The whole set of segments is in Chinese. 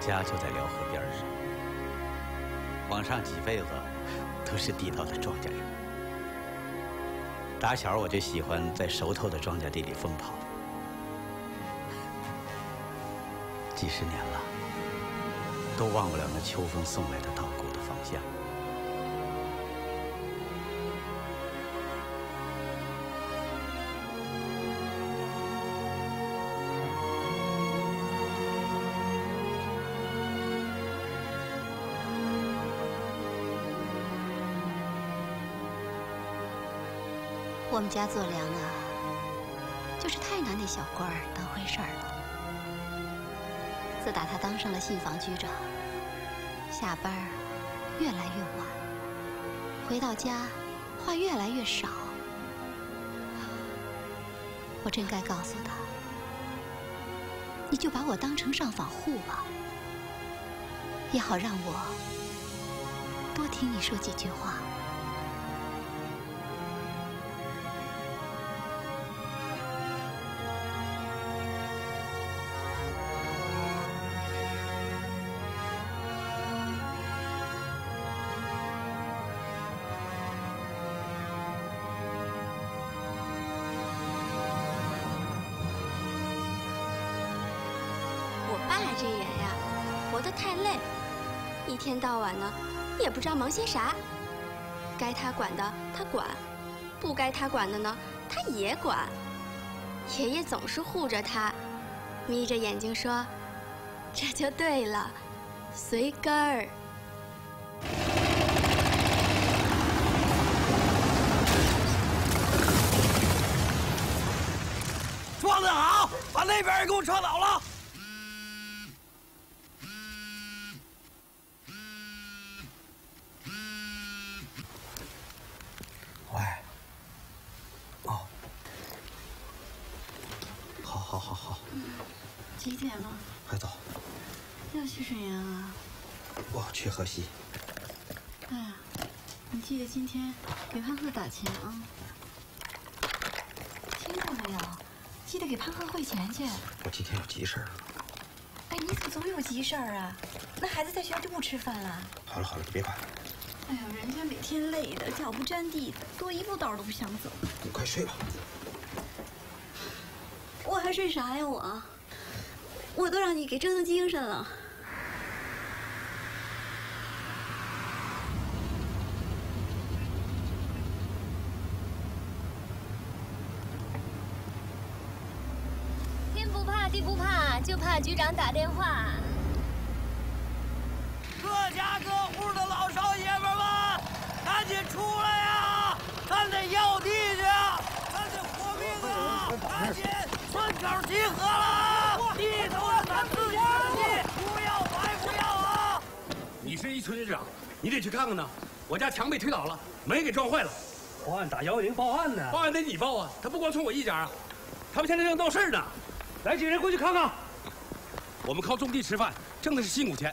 家就在辽河边上，往上几辈子都是地道的庄稼人。打小我就喜欢在熟透的庄稼地里疯跑，几十年了，都忘不了那秋风送来的稻谷的芳香。 我们家做粮啊，就是太拿那小官儿当回事儿了。自打他当上了信访局长，下班越来越晚，回到家话越来越少。我真该告诉他，你就把我当成上访户吧，也好让我多听你说几句话。 这人呀，活得太累，一天到晚呢，也不知道忙些啥。该他管的他管，不该他管的呢，他也管。爷爷总是护着他，眯着眼睛说：“这就对了，随根儿。” 撞得好，把那边人给我撞倒了。 几点了？还早。要去沈阳啊？我去河西。哎呀，你记得今天给潘鹤打钱啊！听到没有？记得给潘鹤汇钱去。我今天有急事儿。哎，你可总有急事儿啊！那孩子在学校就不吃饭了？好了好了，你别管。哎呦，人家每天累的脚不沾地的，多一步道都不想走。你快睡吧。我还睡啥呀我？ 我都让你给折腾精神了。天不怕地不怕，就怕局长打电话。各家各户的老少爷们们，赶紧出来呀！咱得要地去，咱得活命啊！赶紧村口集合了，地头。 你是一村长，你得去看看呢。我家墙被推倒了，门给撞坏了。报案打110报案呢？报案得你报啊！他不光冲我一家啊，他们现在正闹事儿呢。来几个人过去看看。我们靠种地吃饭，挣的是辛苦钱，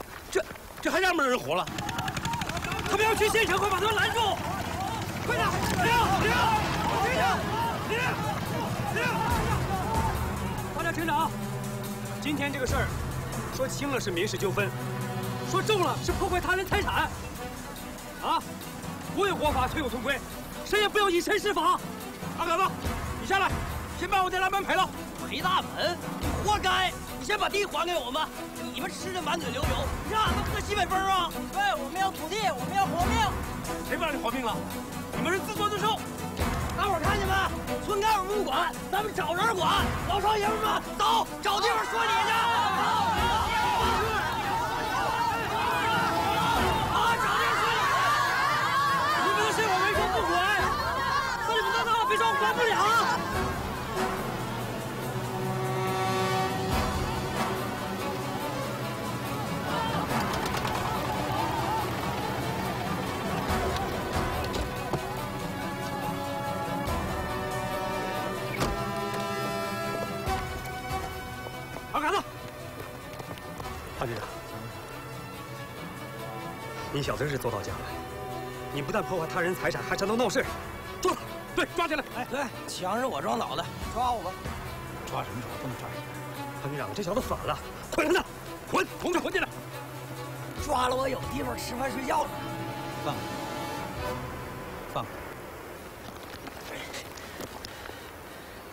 这还让不让人活了？他们要去县城，快把他们拦住！快点！停！大家听着啊，今天这个事儿，说轻了是民事纠纷。 说重了是破坏他人财产，啊！国有国法，村有村规，谁也不要以身试法。大杆子，你下来，先把我这大门赔了。赔大门？你活该！你先把地还给我们，你们吃的满嘴流油，让俺们喝西北风啊！对，我们要土地，我们要活命。谁不让你活命了？你们是自作自受。大伙儿看见没？村干部不管，咱们找人管。老少爷们们，走，找地方说理去。 管不了。二杆子，潘局长，你小子是走到家了，你不但破坏他人财产，还煽动闹事，抓他！ 对，抓起来！哎，对，墙是我撞倒的，抓我吧！抓什么抓？不能抓人！潘局长，这小子反了，滚让他，滚，同志，滚进来！抓了我有地方吃饭睡觉了。放开，放开！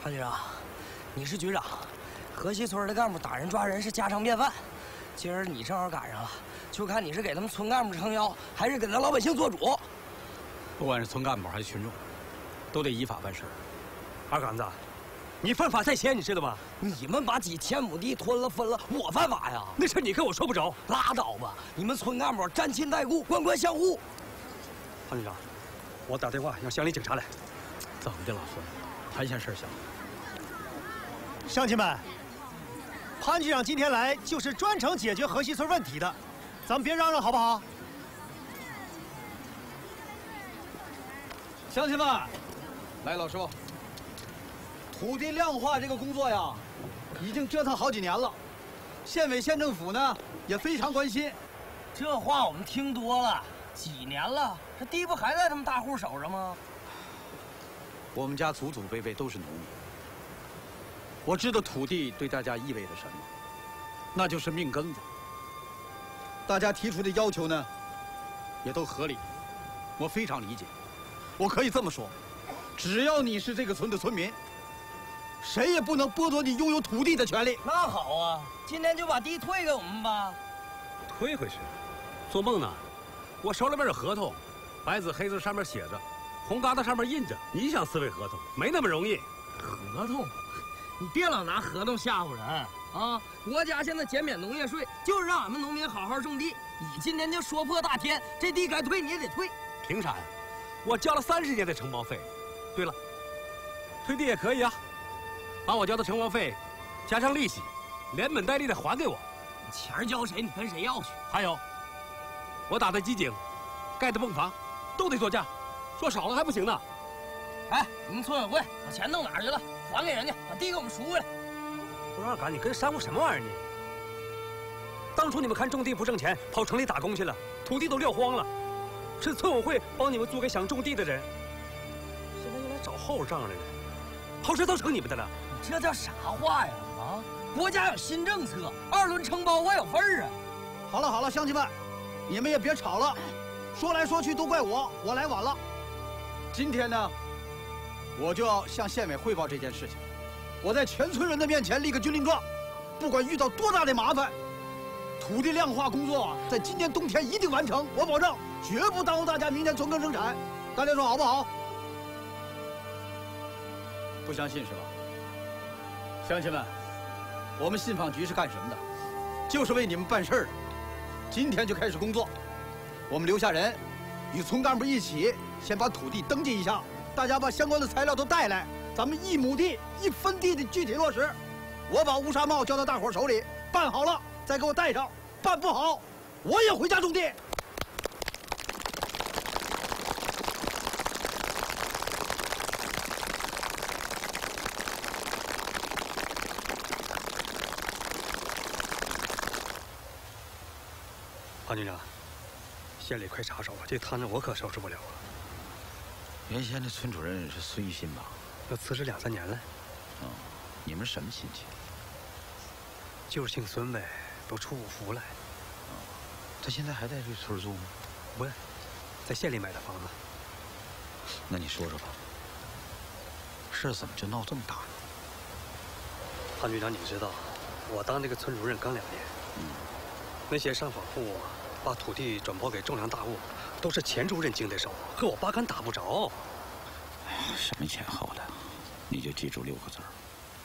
潘局长，你是局长，河西村的干部打人抓人是家常便饭。今儿你正好赶上了，就看你是给他们村干部撑腰，还是给咱老百姓做主。不管是村干部还是群众，都得依法办事。二杆子。 你犯法在先，你知道吗？你们把几千亩地吞了分了，我犯法呀？那事你跟我说不着，拉倒吧！你们村干部沾亲带故，官官相护。潘局长，我打电话让乡里警察来。怎么的，老孙？谈下事儿行。乡亲们，潘局长今天来就是专程解决河西村问题的，咱们别嚷嚷好不好？乡亲们，来，老师傅。 土地量化这个工作呀，已经折腾好几年了，县委县政府呢也非常关心。这话我们听多了，几年了，这地不还在他们大户手上吗？我们家祖祖辈辈都是农民，我知道土地对大家意味着什么，那就是命根子。大家提出的要求呢，也都合理，我非常理解。我可以这么说，只要你是这个村的村民。 谁也不能剥夺你拥有土地的权利。那好啊，今天就把地退给我们吧。退回去？做梦呢！我手里边有合同，白纸黑字上面写着，红疙瘩上面印着。你想撕毁合同，没那么容易。合同？你别老拿合同吓唬人啊！国家现在减免农业税，就是让俺们农民好好种地。你今天就说破大天，这地该退你也得退。凭啥呀？我交了30年的承包费。对了，退地也可以啊。 把我交的承包费，加上利息，连本带利的还给我。钱交谁，你跟谁要去？还有，我打的机井，盖的泵房，都得做价，做少了还不行呢。哎，你们村委会把钱弄哪儿去了？还给人家，把地给我们赎回来。不是二杆，你跟山货什么玩意儿呢？当初你们看种地不挣钱，跑城里打工去了，土地都撂荒了，是村委会帮你们租给想种地的人。现在又来找后账来了，好事都成你们的了。 这叫啥话呀？啊！国家有新政策，二轮承包我有份儿啊！好了好了，乡亲们，你们也别吵了，说来说去都怪我，我来晚了。今天呢，我就要向县委汇报这件事情。我在全村人的面前立个军令状，不管遇到多大的麻烦，土地量化工作啊，在今年冬天一定完成，我保证绝不耽误大家明年存耕生产。大家说好不好？不相信是吧？ 乡亲们，我们信访局是干什么的？就是为你们办事儿的。今天就开始工作，我们留下人，与村干部一起先把土地登记一下。大家把相关的材料都带来，咱们1亩地1分地的具体落实。我把乌纱帽交到大伙手里，办好了再给我带上，办不好我也回家种地。 潘局长，县里快插手啊！这摊子我可收拾不了了。原先的村主任是孙玉新吧？要辞职2、3年了。嗯，你们什么亲戚？就是姓孙呗，都出五福了。嗯，他现在还在这村住吗？不在，在县里买的房子。那你说说吧，事怎么就闹这么大呢？潘局长，你知道，我当这个村主任刚2年。嗯。 那些上访户把土地转包给种粮大户，都是钱主任经得手，和我八竿打不着。哎呀，什么前后的，你就记住6个字：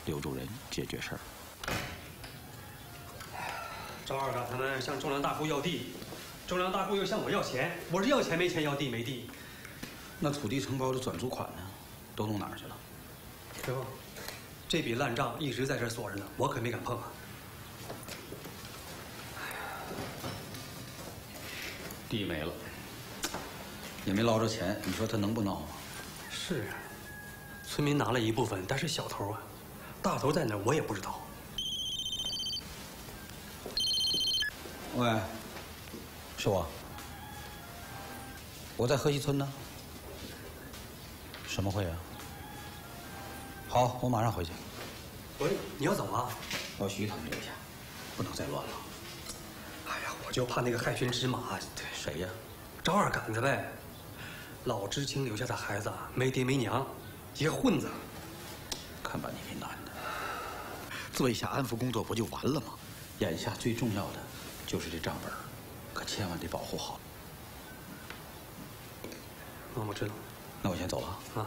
留住人，解决事儿。赵二嘎他们向种粮大户要地，种粮大户又向我要钱，我是要钱没钱，要地没地。那土地承包的转租款呢，都弄哪儿去了？师傅，这笔烂账一直在这锁着呢，我可没敢碰啊。 地没了，也没捞着钱，你说他能不闹吗？是啊，村民拿了一部分，但是小头啊，大头在哪我也不知道。喂，是我，我在河西村呢。什么会啊？好，我马上回去。喂，你要走啊？我要徐他们留下，不能再乱了。哎呀，我。我就怕那个害群之马，谁呀？赵二杆子呗，老知青留下的孩子，没爹没娘，一个混子。看把你给难的，做一下安抚工作不就完了吗？眼下最重要的就是这账本，可千万得保护好。那我知道，那我先走了啊。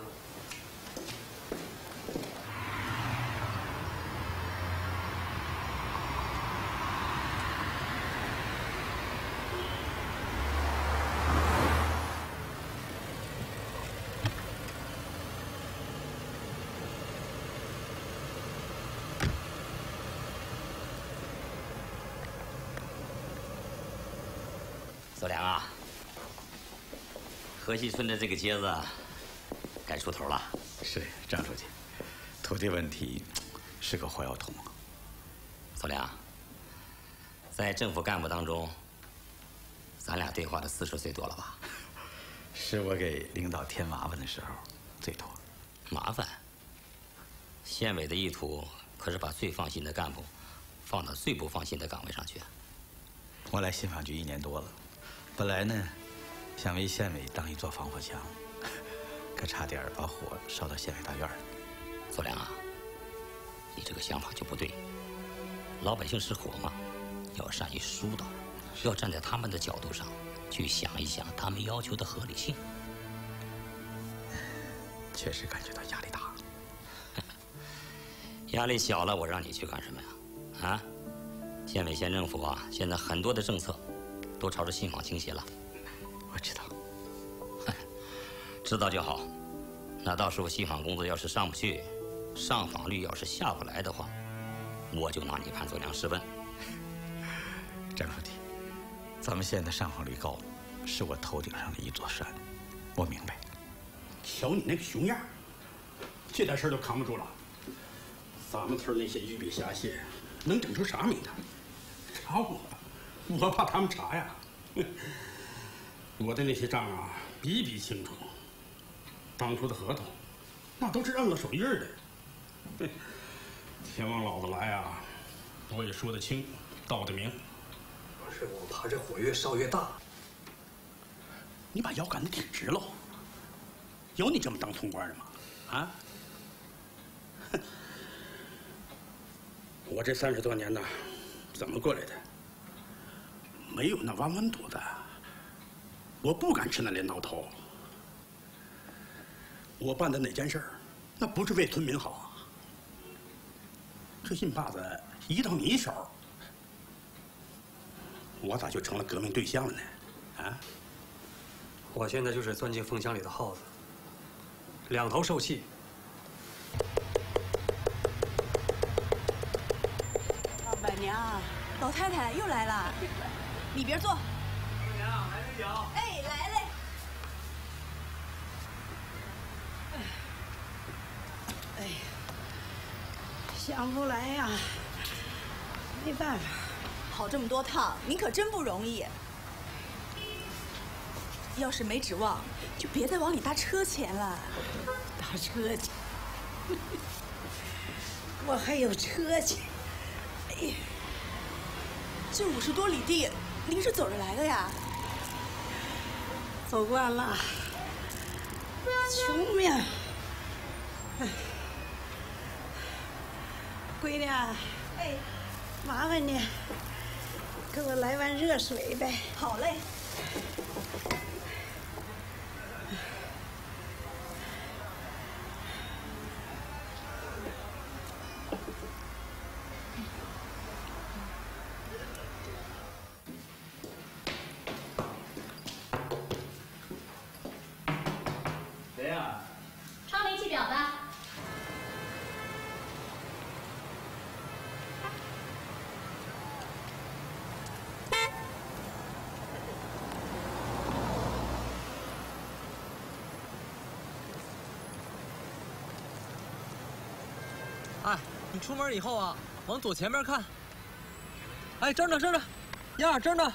小梁啊，河西村的这个街子该出头了。是张书记，土地问题是个火药桶啊。小梁，在政府干部当中，咱俩对话的次数最多了吧？是我给领导添麻烦的时候最多。麻烦？县委的意图可是把最放心的干部放到最不放心的岗位上去。我来信访局1年多了。 本来呢，想为县委当一座防火墙，可差点把火烧到县委大院了。左良啊，你这个想法就不对。老百姓是火嘛，要善于疏导，要站在他们的角度上去想一想他们要求的合理性。确实感觉到压力大了。压力小了，我让你去干什么呀？啊，县委、县政府啊，现在很多的政策。 都朝着信访倾斜了，我知道，知道就好。那到时候信访工作要是上不去，上访率要是下不来的话，我就拿你潘佐良试问。张书记，咱们县的上访率高，是我头顶上的一座山，我明白。瞧你那个熊样，这点事儿都扛不住了。咱们村那些鱼比虾蟹，能整出啥名堂？查我！ 我怕他们查呀！我的那些账啊，比比清楚。当初的合同，那都是按了手印的。天王老子来啊，我也说得清，道得明。不是，我怕这火越烧越大。你把腰杆子挺直喽！有你这么当村官的吗？啊？我这30多年呢，怎么过来的？ 没有那弯弯肚子，我不敢吃那镰刀头。我办的哪件事儿，那不是为村民好啊？这印把子移到你手，我咋就成了革命对象了呢？啊！我现在就是钻进风箱里的耗子，两头受气。 老板娘，老太太又来了。 里边坐。姑娘，来杯酒。哎，来嘞。哎呀，想不来呀，没办法，跑这么多趟，您可真不容易。要是没指望，就别再往里搭车钱了。搭车钱？我还有车钱。哎呀，这50多里地。 您是走着来的呀？走惯了，穷命。哎，闺女，哎，麻烦你给我来碗热水呗。好嘞。你出门以后啊，往左前边看。哎，这儿呢，这儿呢，呀，这儿呢。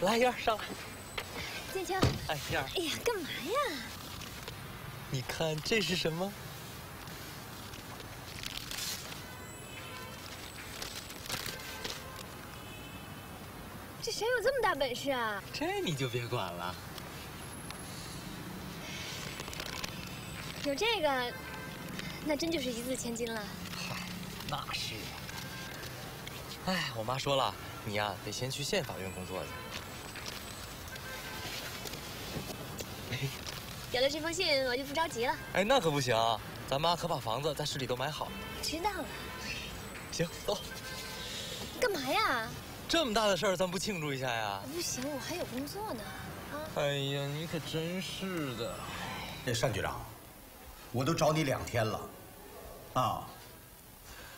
来，燕儿上来。金秋。哎，燕儿。哎呀，干嘛呀？你看这是什么？谁有这么大本事啊？这你就别管了。有这个，那真就是一字千金了。嗨，那是啊。哎，我妈说了，你呀得先去县法院工作去。有了这封信，我就不着急了。哎，那可不行，咱妈可把房子在市里都买好了。知道了。行，走。干嘛呀？ 这么大的事儿，咱不庆祝一下呀？不行，我还有工作呢。啊！哎呀，你可真是的。哎，单局长，我都找你2天了，啊，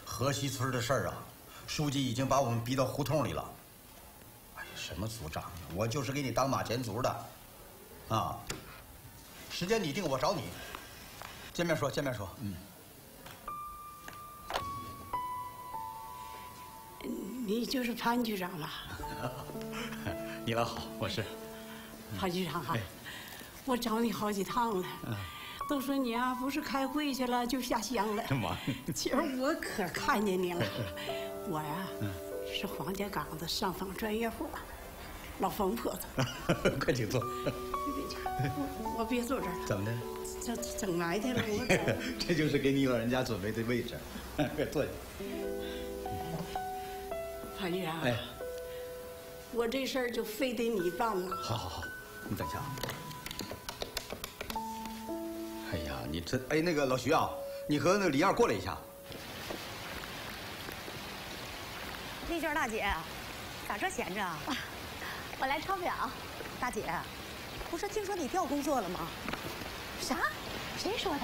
河西村的事儿啊，书记已经把我们逼到胡同里了。哎呀，什么组长，我就是给你当马前卒的，啊，时间你定，我找你，见面说，见面说，嗯。 你就是潘局长吧？你老好，我是潘局长啊。我找你好几趟了，都说你啊不是开会去了就下乡了。今儿我可看见你了。我呀是黄家岗子上访专业户，老冯婆子。快请坐。我别坐这儿。怎么的？整埋汰了我。这就是给你老人家准备的位置，快坐下。 潘局长，哎，我这事儿就非得你办了。好，好，好，你等一下。哎呀，你这，哎，那个老徐啊，你和那李燕过来一下。丽娟大姐，咋这闲着啊？我来抄表。大姐，不是听说你调工作了吗？啥？谁说的？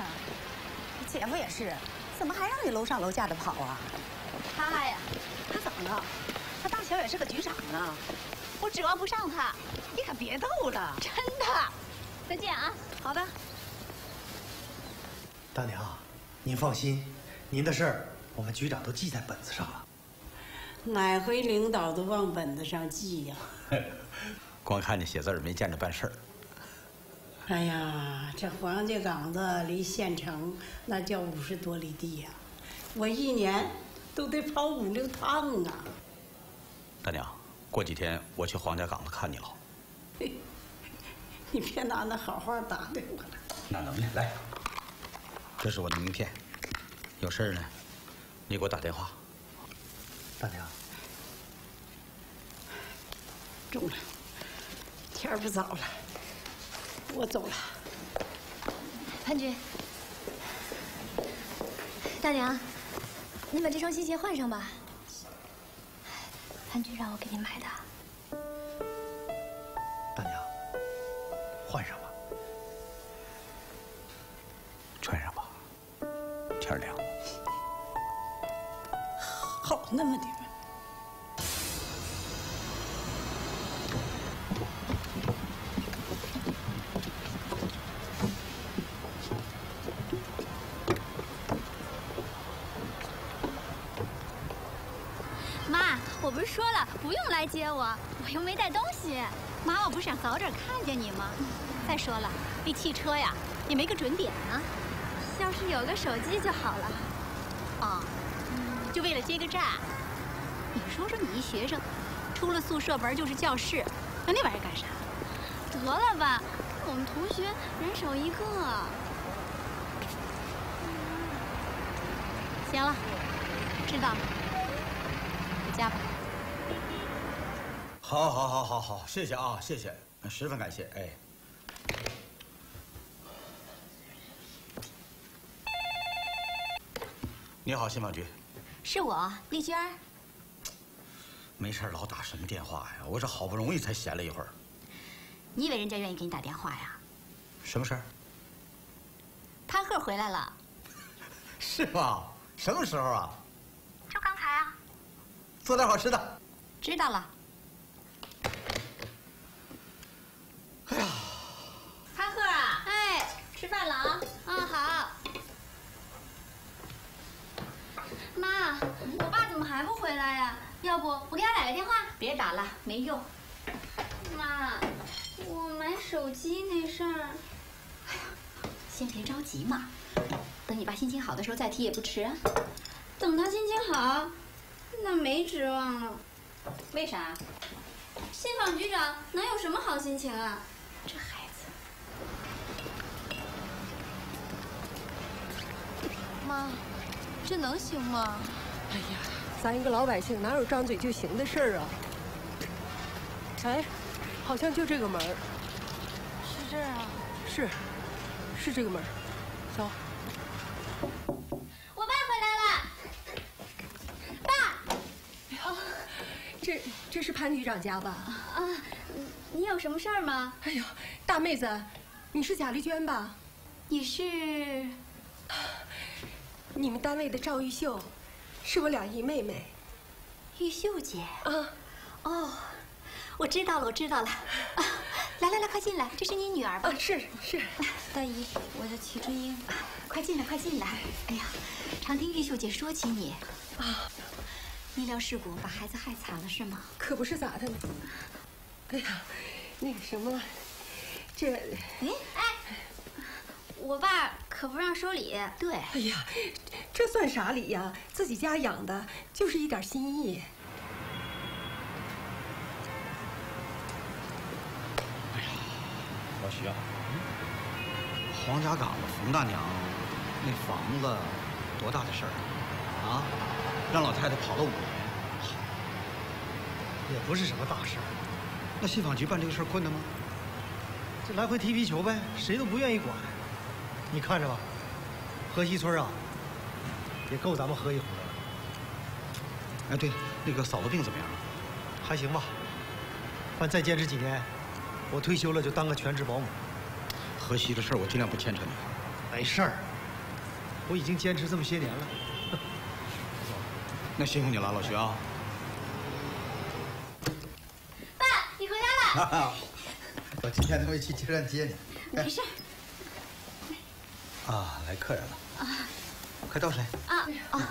姐夫也是，怎么还让你楼上楼下的跑啊？他呀。 他怎么了？他大小也是个局长啊，我指望不上他。你可别逗了，真的。再见啊！好的。大娘，您放心，您的事儿我们局长都记在本子上了。哪回领导都往本子上记呀？光看见写字儿，没见着办事儿。哎呀，这黄家岗子离县城那叫50多里地呀、我一年。 都得跑5、6趟啊！大娘，过几天我去黄家岗子看你了。你别拿那好话打对我了。那能呢？来，这是我的名片，有事儿呢，你给我打电话。大娘，中了，天儿不早了，我走了。潘局，大娘。 你把这双新鞋换上吧，潘局让我给你买的。大娘，换上吧，穿上吧，天凉。好那么点。 说了不用来接我，我又没带东西。妈，我不是想早点看见你吗？再说了，那汽车呀也没个准点啊。要是有个手机就好了。哦，就为了接个站。你说说你一学生，出了宿舍门就是教室，那那玩意儿干啥？得了吧，我们同学人手一个。行了，知道了，回家吧。 好，好，好，好，好，谢谢啊，谢谢，十分感谢，哎。你好，信访局。是我，丽娟。没事老打什么电话呀？我这好不容易才闲了一会儿。你以为人家愿意给你打电话呀？什么事儿？潘鹤回来了。是吗？什么时候啊？就刚才啊。做点好吃的。知道了。 哎呀，潘鹤啊，哎，吃饭了啊！啊，好。妈，我爸怎么还不回来呀？要不我给他打个电话？别打了，没用。妈，我买手机那事儿，哎呀，先别着急嘛，等你爸心情好的时候再提也不迟啊。等他心情好，那没指望了。为啥？信访局长能有什么好心情啊？这孩子。妈，这能行吗？哎呀，咱一个老百姓哪有张嘴就行的事儿啊？哎，好像就这个门儿。是这儿啊？是，是这个门儿。走。 这是潘局长家吧？啊，你有什么事儿吗？哎呦，大妹子，你是贾丽娟吧？你是？你们单位的赵玉秀，是我俩姨妹妹。玉秀姐啊，哦，我知道了，我知道了。啊，来来来，快进来，这是你女儿吧？啊，是是。大姨，我叫齐春英，快进来，快进来。哎呀，常听玉秀姐说起你啊。 医疗事故把孩子害惨了是吗？可不是咋的呢。哎呀，那个什么，这……哎，我爸可不让收礼。对。哎呀，这算啥礼呀？自己家养的，就是一点心意。哎呀，老徐啊，黄家岗的冯大娘那房子，多大的事儿啊！啊？ 让老太太跑了5年，也不是什么大事。那信访局办这个事儿困难吗？这来回踢皮球呗，谁都不愿意管。你看着吧，河西村啊，也够咱们喝一壶了。哎，对，那个嫂子病怎么样了？还行吧。反正再坚持几年，我退休了就当个全职保姆。河西的事儿我尽量不牵扯你。没事儿，我已经坚持这么些年了。 那辛苦你了，老徐啊！爸，你回来了。我今天都没去车站接你。没事。啊，来客人了。啊，快倒水。啊啊，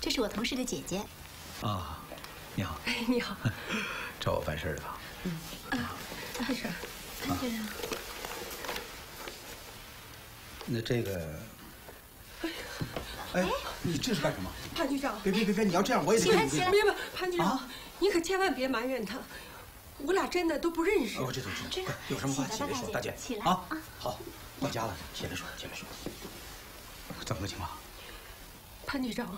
这是我同事的姐姐。啊，你好。你好。找我办事的吧？嗯。啊，没事。潘先生。那这个。 哎，你这是干什么？潘局长，别！你要这样，我也得跟你对。别！潘局长，你可千万别埋怨他，我俩真的都不认识。我这真的有什么话起来说，大姐。起来啊！好，到家了，起来说，起来说。怎么个情况？潘局长，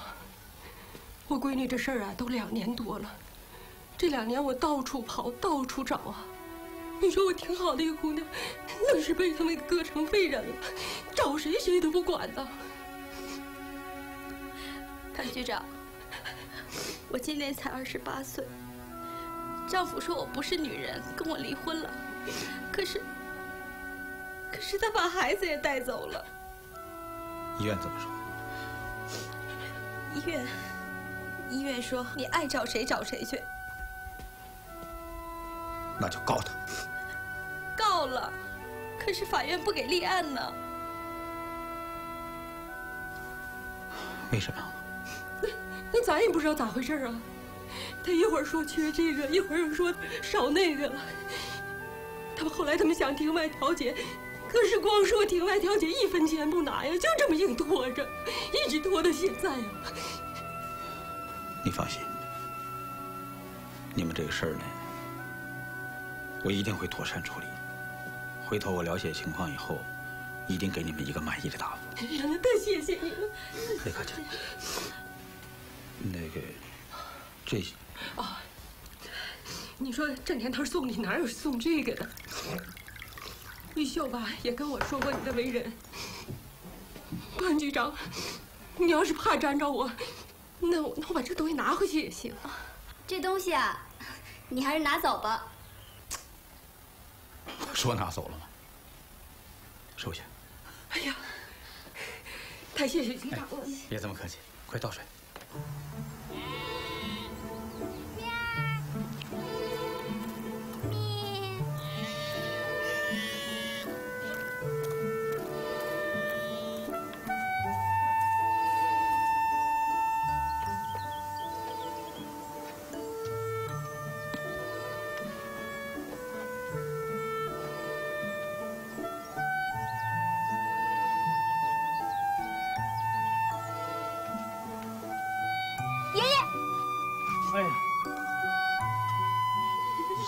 我闺女这事儿啊，都2年多了，这2年我到处跑，到处找啊。你说我挺好的一个姑娘，愣是被他们割成废人了，找谁谁都不管呢。 潘局长，我今年才28岁，丈夫说我不是女人，跟我离婚了。可是他把孩子也带走了。医院怎么说？医院说你爱找谁找谁去。那就告他。告了，可是法院不给立案呢。为什么？ 那咱也不知道咋回事啊！他一会儿说缺这个，一会儿又说少那个了。后来他们想庭外调解，可是光说庭外调解，1分钱不拿呀，就这么硬拖着，一直拖到现在呀。你放心，你们这个事儿呢，我一定会妥善处理。回头我了解情况以后，一定给你们一个满意的答复。太谢谢你了，别客气。 那个，这些啊，你说这年头送礼哪有送这个的？玉秀吧也跟我说过你的为人，潘局长，你要是怕沾着我，那我把这东西拿回去也行。这东西啊，你还是拿走吧。我说拿走了吗？收下。哎呀，太谢谢局长了。别这么客气，快倒水。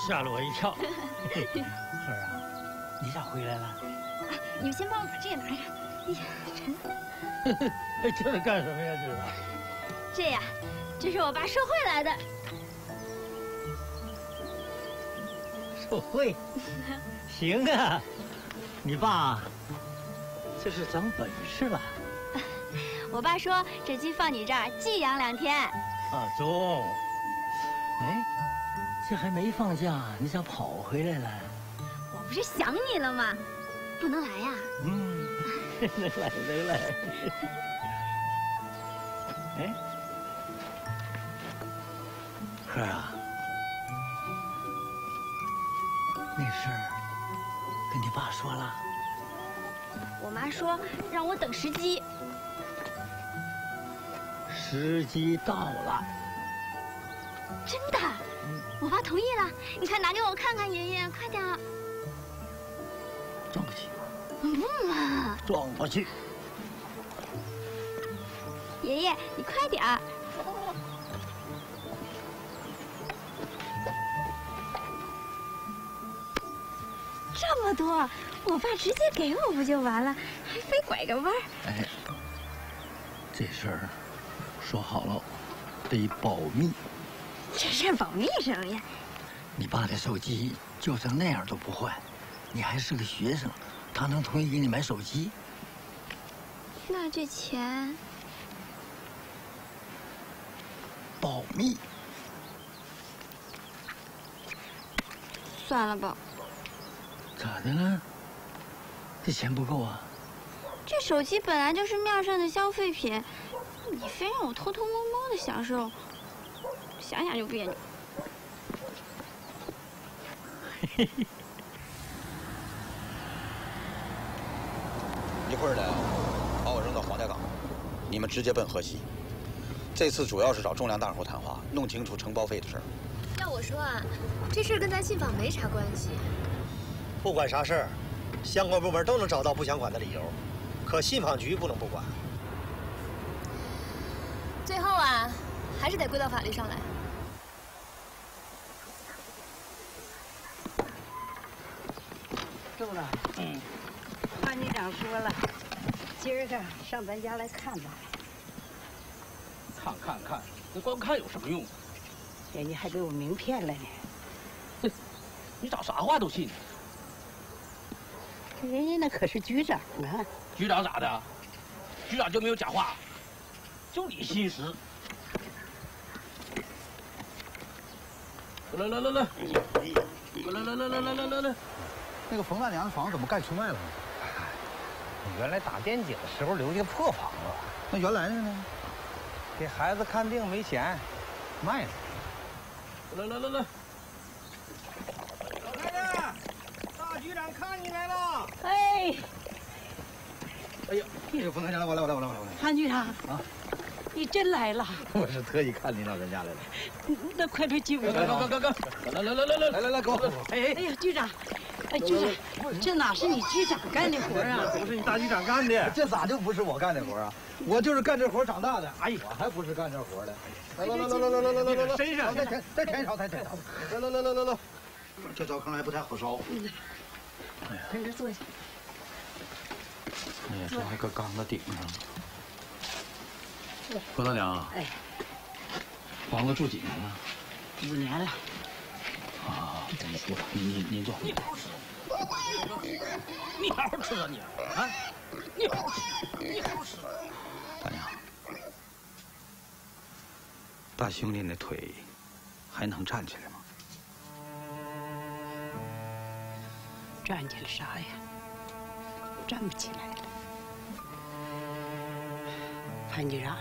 吓了我一跳。慧儿啊，你咋回来了？啊，你们先帮我把这个拿上。哎呀，沉。这是干什么呀？这是？这呀，这是我爸受贿来的。受贿？行啊，你爸这是长本事了。我爸说这鸡放你这儿寄养2天。啊，中。哎，这还没放假，你咋跑回来了？我不是想你了吗？不能来呀。嗯，能来能来。哎，何啊，那事儿跟你爸说了？我妈说让我等时机。时机到了。 真的，我爸同意了。你看，拿给我看看，爷爷，快点。装不起。嗯嘛。装不起。爷爷，你快点儿。这么多，我爸直接给我不就完了，还非拐个弯儿。哎，这事儿说好了，得保密。 这事保密什么呀？你爸的手机就成那样都不换，你还是个学生，他能同意给你买手机？那这钱保密，算了吧。咋的了？这钱不够啊？这手机本来就是面上的消费品，你非让我偷偷摸摸的享受。 想想就别扭。一会儿呢，把我扔到黄家港，你们直接奔河西。这次主要是找重量大户谈话，弄清楚承包费的事儿。要我说啊，这事儿跟咱信访没啥关系。不管啥事儿，相关部门都能找到不想管的理由，可信访局不能不管。最后啊。 还是得归到法律上来。中了，嗯，花局长说了，今儿个上咱家来看吧。看看看，那光看有什么用？人家还给我名片了呢。哼，你咋啥话都信呢？人家那可是局长呢。局长咋的？局长就没有假话？就你心实。 来来来来，来！那个冯大娘的房子怎么盖出卖了？你原来打电井的时候留下破房子，那原来的呢？给孩子看病没钱，卖了。来！老太太，大局长看你来了。哎，哎呀，这是冯大娘，我来。韩局长啊。 你真来了！我是特意看你到咱家来了。那快别挤我！来，给我！哎呀，局长，哎，局长，这哪是你局长干的活啊？不是你大局长干的，这咋就不是我干的活啊？我就是干这活长大的。哎，我还不是干这活的。来，身上再添一勺。来，这粥看来不太好烧。跟着坐下。哎呀，这还搁缸子顶上。 冯大娘，哎，房子住几年了？5年了。啊，您坐。你好使，你好使啊你！啊，你好使。大娘，大兄弟那腿还能站起来吗？站起来啥呀？站不起来了。 潘局长，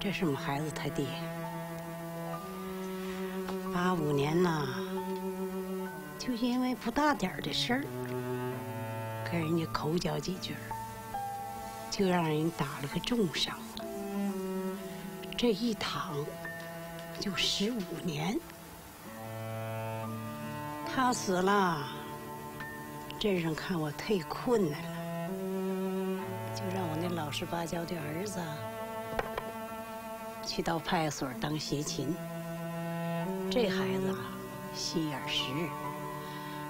这是我们孩子他爹。85年呐，就因为不大点儿的事儿，跟人家口角几句，就让人打了个重伤。这一躺就15年。他死了，镇上看我忒困难了。 就让我那老实巴交的儿子去到派出所当协勤，这孩子心眼实，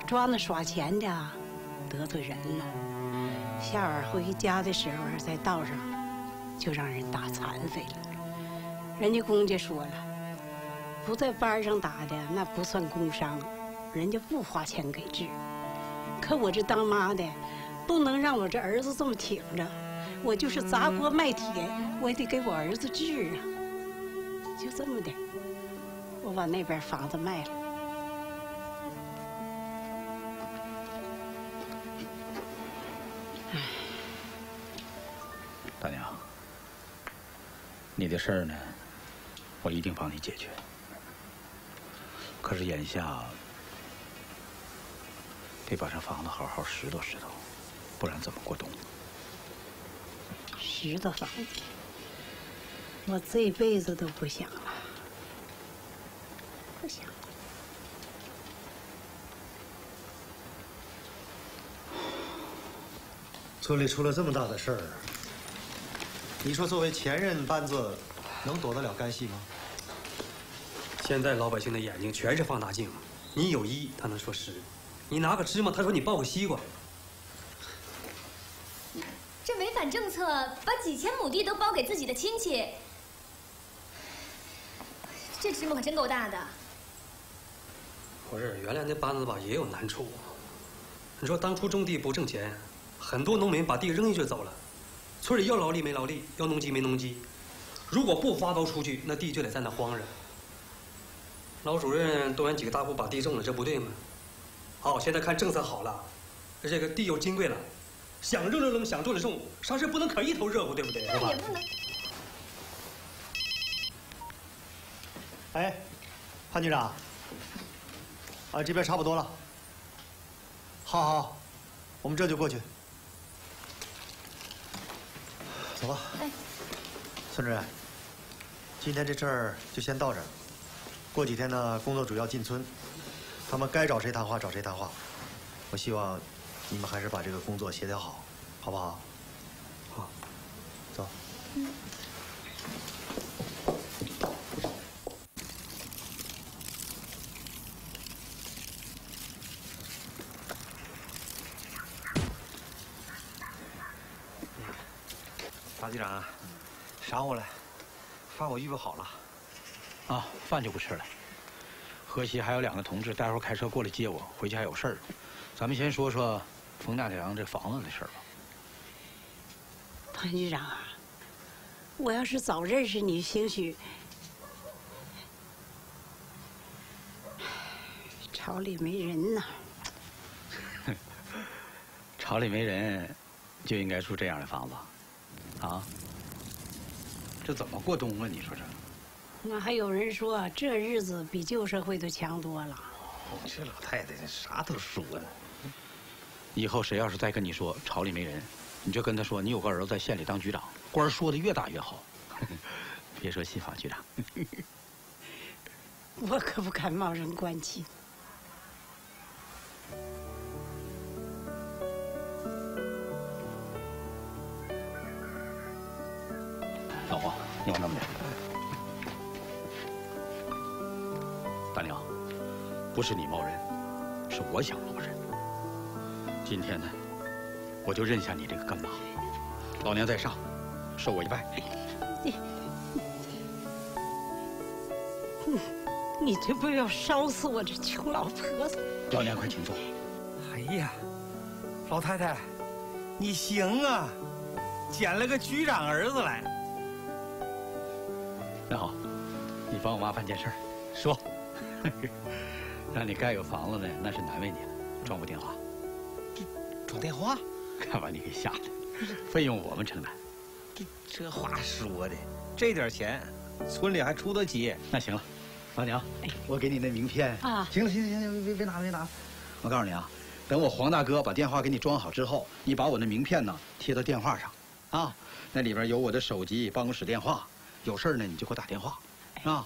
装着耍钱的，得罪人了。夏儿回家的时候，在道上就让人打残废了。人家公家说了，不在班上打的那不算工伤，人家不花钱给治。可我这当妈的，不能让我这儿子这么挺着，我就是砸锅卖铁，我也得给我儿子治啊。就这么的，我把那边房子卖了。 大娘，你的事儿呢，我一定帮你解决。可是眼下得把这房子好好拾掇拾掇，不然怎么过冬？拾掇房子，我这辈子都不想了，不想了。村里出了这么大的事儿。 你说，作为前任班子，能躲得了干系吗？现在老百姓的眼睛全是放大镜，你有一他能说十，你拿个芝麻他说你抱个西瓜。这违反政策，把几千亩地都包给自己的亲戚，这芝麻可真够大的。不是，原来那班子吧也有难处。你说当初种地不挣钱，很多农民把地扔下去走了。 村里要劳力没劳力，要农机没农机，如果不发包出去，那地就得在那荒着。老主任动员几个大户把地种了，这不对吗？好，现在看政策好了，这个地又金贵了，想扔就扔，想种就种，啥事不能可一头热乎，对不对？那也不能。哎，潘局长，啊，这边差不多了。好好，我们这就过去。 走吧，哎，孙主任，今天这事儿就先到这儿。过几天呢，工作组要进村，他们该找谁谈话找谁谈话。我希望你们还是把这个工作协调好，好不好？好，走。嗯。大局长啊，晌午了，饭我预备好了。啊，饭就不吃了。河西还有两个同志，待会儿开车过来接我，回去还有事儿。咱们先说说冯大娘这房子的事儿吧。潘局长啊，我要是早认识你，兴许……巢里没人呐。巢里没人，就应该住这样的房子。 啊，这怎么过冬啊？你说这？那还有人说这日子比旧社会都强多了。哦，这老太太啥都说了。以后谁要是再跟你说巢里没人，你就跟他说你有个儿子在县里当局长，官说的越大越好。别说信访局长，我可不敢贸然关心。 老黄，你往那边。大娘，不是你冒人，是我想冒人。今天呢，我就认下你这个干妈。老娘在上，受我一拜。你这不要烧死我这穷老婆子！老娘，快请坐。哎呀，老太太，你行啊，捡了个局长儿子来。 那好，你帮我妈办件事儿，说，让你盖个房子呢，那是难为你了，装不电话，装电话，看把你给吓的，费用我们承担，这话说的，这点钱，村里还出得起？那行了，老娘，我给你那名片啊，行了行了行了，别拿别拿，我告诉你啊，等我黄大哥把电话给你装好之后，你把我那名片呢贴到电话上，啊，那里边有我的手机、办公室电话。 有事呢，你就给我打电话，啊！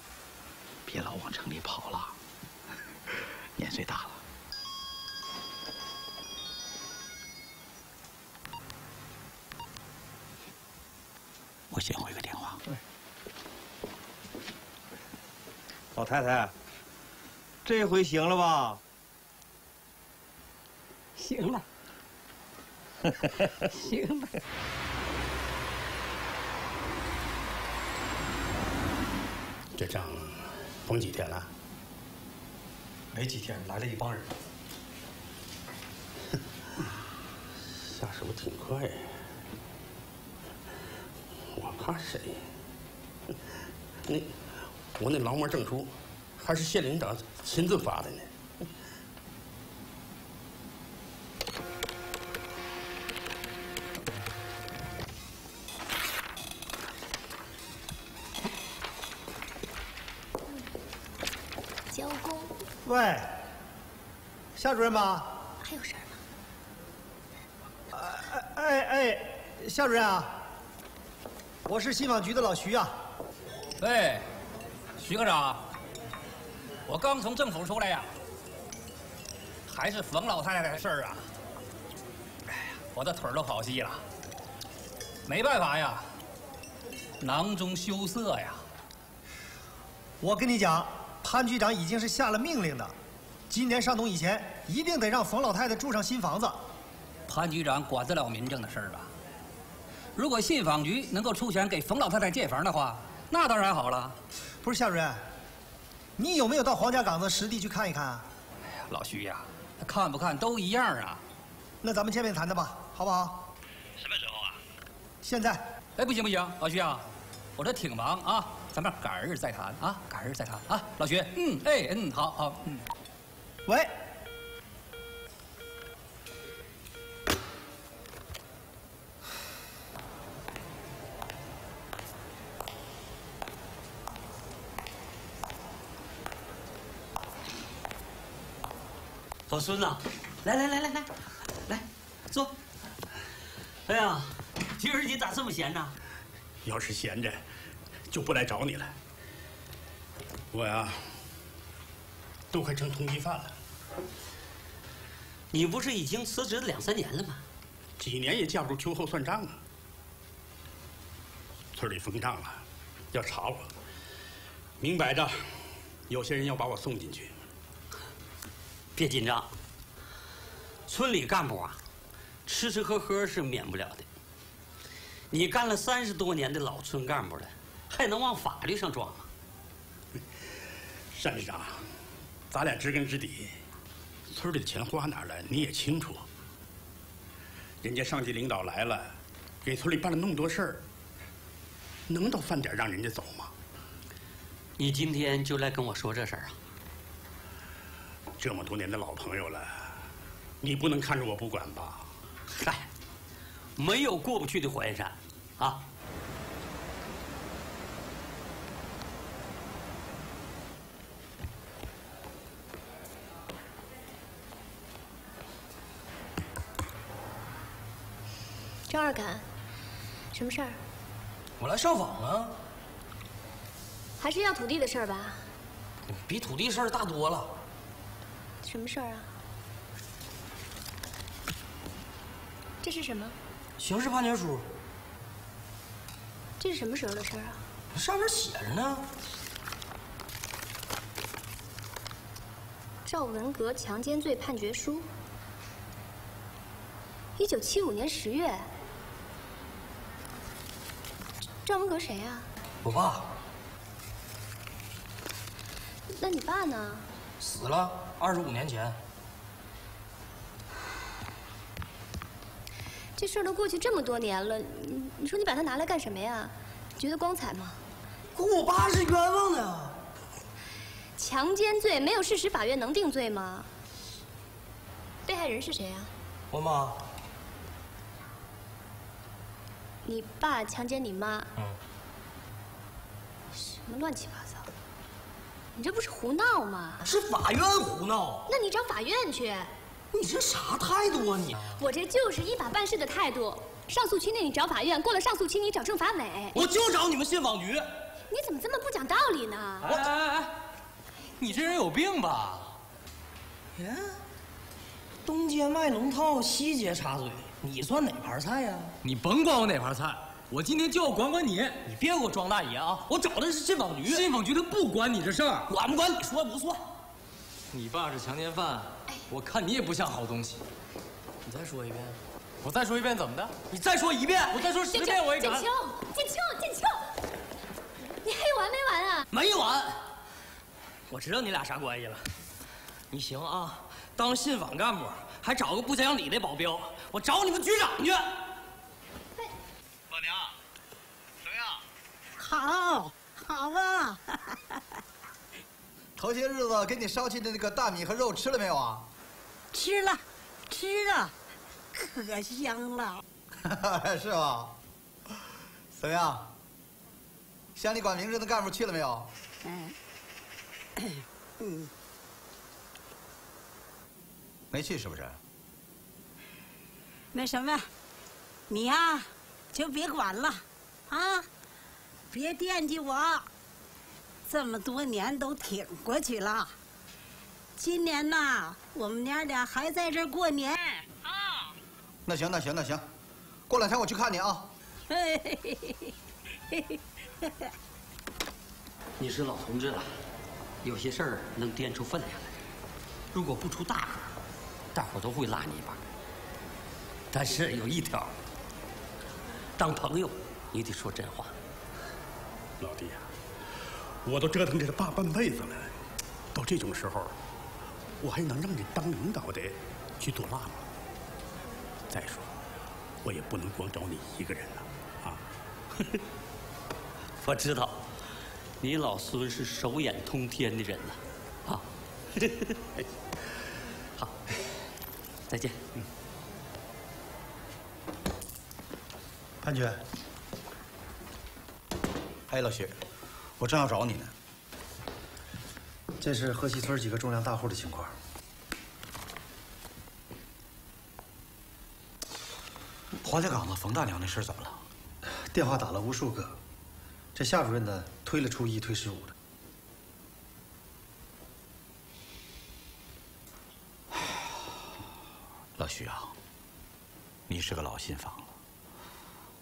别老往城里跑了，年岁大了。我先回个电话。老太太，这回行了吧？行了，行了。这仗甭几天了，没几天来了一帮人。下手挺快，我怕谁？我那劳模证书。 还是县领导亲自发的呢。交工。喂，夏主任吗？还有事儿吗？夏主任啊，我是信访局的老徐啊。哎，徐科长。 我刚从政府出来呀，还是冯老太太的事儿啊！哎呀，我的腿儿都跑稀了，没办法呀，囊中羞涩呀。我跟你讲，潘局长已经是下了命令的，今年上冬以前一定得让冯老太太住上新房子。潘局长管得了民政的事儿啊？如果信访局能够出钱给冯老太太建房的话，那当然好了。不是夏主任。 你有没有到黄家岗子实地去看一看啊？哎呀，老徐呀，看不看都一样啊。那咱们见面谈谈吧，好不好？什么时候啊？现在。哎，不行不行，老徐啊，我这挺忙啊，咱们改日再谈啊，改日再谈啊，老徐。嗯，哎，嗯，好好，嗯。喂。老孙呐，来，坐。哎呀，今儿你咋这么闲呢？要是闲着，就不来找你了。我呀，都快成通缉犯了。你不是已经辞职2、3年了吗？几年也架不住秋后算账啊。村里封账了，要查我。明摆着，有些人要把我送进去。 别紧张，村里干部啊，吃吃喝喝是免不了的。你干了30多年的老村干部了，还能往法律上撞吗？单局长，咱俩知根知底，村里的钱花哪儿了你也清楚。人家上级领导来了，给村里办了那么多事儿，能到饭点让人家走吗？你今天就来跟我说这事儿啊？ 这么多年的老朋友了，你不能看着我不管吧？嗨，没有过不去的火焰山，啊！张二杆，什么事儿？我来上访啊。还是要土地的事儿吧？比土地事儿大多了。 什么事儿啊？这是什么？刑事判决书。这是什么时候的事儿啊？上面写着呢。赵文革强奸罪判决书，1975年10月。赵文革谁啊？我爸。那你爸呢？死了。 25年前，这事儿都过去这么多年了，你说你把它拿来干什么呀？觉得光彩吗？可我爸是冤枉的。强奸罪没有事实，法院能定罪吗？被害人是谁呀？我妈。你爸强奸你妈？嗯。什么乱七八糟！ 你这不是胡闹吗？是法院胡闹。那你找法院去。你这啥态度啊你？我这就是依法办事的态度。上诉期内你找法院，过了上诉期你找政法委。我就找你们信访局。你怎么这么不讲道理呢？哎，你这人有病吧？呀，东街卖龙套，西街插嘴，你算哪盘菜呀？你甭管我哪盘菜。 我今天就要管管你，你别给我装大爷啊！我找的是信访局，信访局他不管你这事儿，管不管你说不算。你爸是强奸犯，我看你也不像好东西。你再说一遍，我再说一遍怎么的？你再说一遍，我再说10遍我也敢。建秋，你还有完没完啊？没完！我知道你俩啥关系了。你行啊，当信访干部还找个不讲理的保镖，我找你们局长去。老娘，怎么样？好，好啊。头些日子给你捎去的那个大米和肉吃了没有啊？吃了，可香了。是吧？怎么样？乡里管民政的干部去了没有？嗯，没去是不是？那什么，你呀，就别管了，啊，别惦记我。 这么多年都挺过去了，今年呐，我们娘俩还在这儿过年啊。那行，过两天我去看你啊。你是老同志了，有些事儿能掂出分量来，如果不出大个，大伙都会拉你一把。但是有一条，当朋友你得说真话。老弟啊。 我都折腾这半辈子了，到这种时候，我还能让你当领导的去做辣吗？再说，我也不能光找你一个人了，啊！我知道，你老孙是手眼通天的人了，啊！好，再见。嗯。潘局，哎，老徐。 我正要找你呢。这是河西村几个重量大户的情况。黄家岗子冯大娘那事儿怎么了？电话打了无数个，这夏主任呢，推了初一，推15的。老徐啊，你是个老信访了。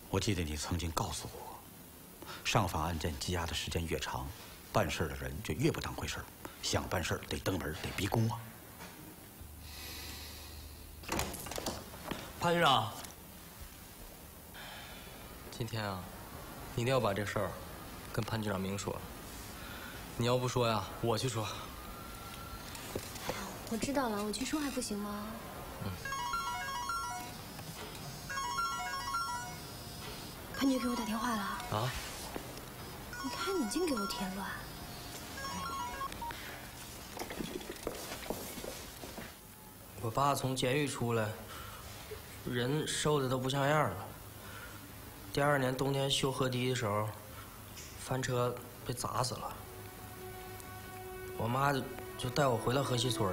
我记得你曾经告诉我。 上访案件积压的时间越长，办事的人就越不当回事儿，想办事得登门，得逼宫啊！潘局长，今天啊，你一定要把这事儿跟潘局长明说。你要不说呀，我去说。我知道了，我去说还不行吗？嗯。潘局给我打电话了。啊？ 你看，你净给我添乱！我爸从监狱出来，人瘦的都不像样了。第2年冬天修河堤的时候，翻车被砸死了。我妈就带我回到河西村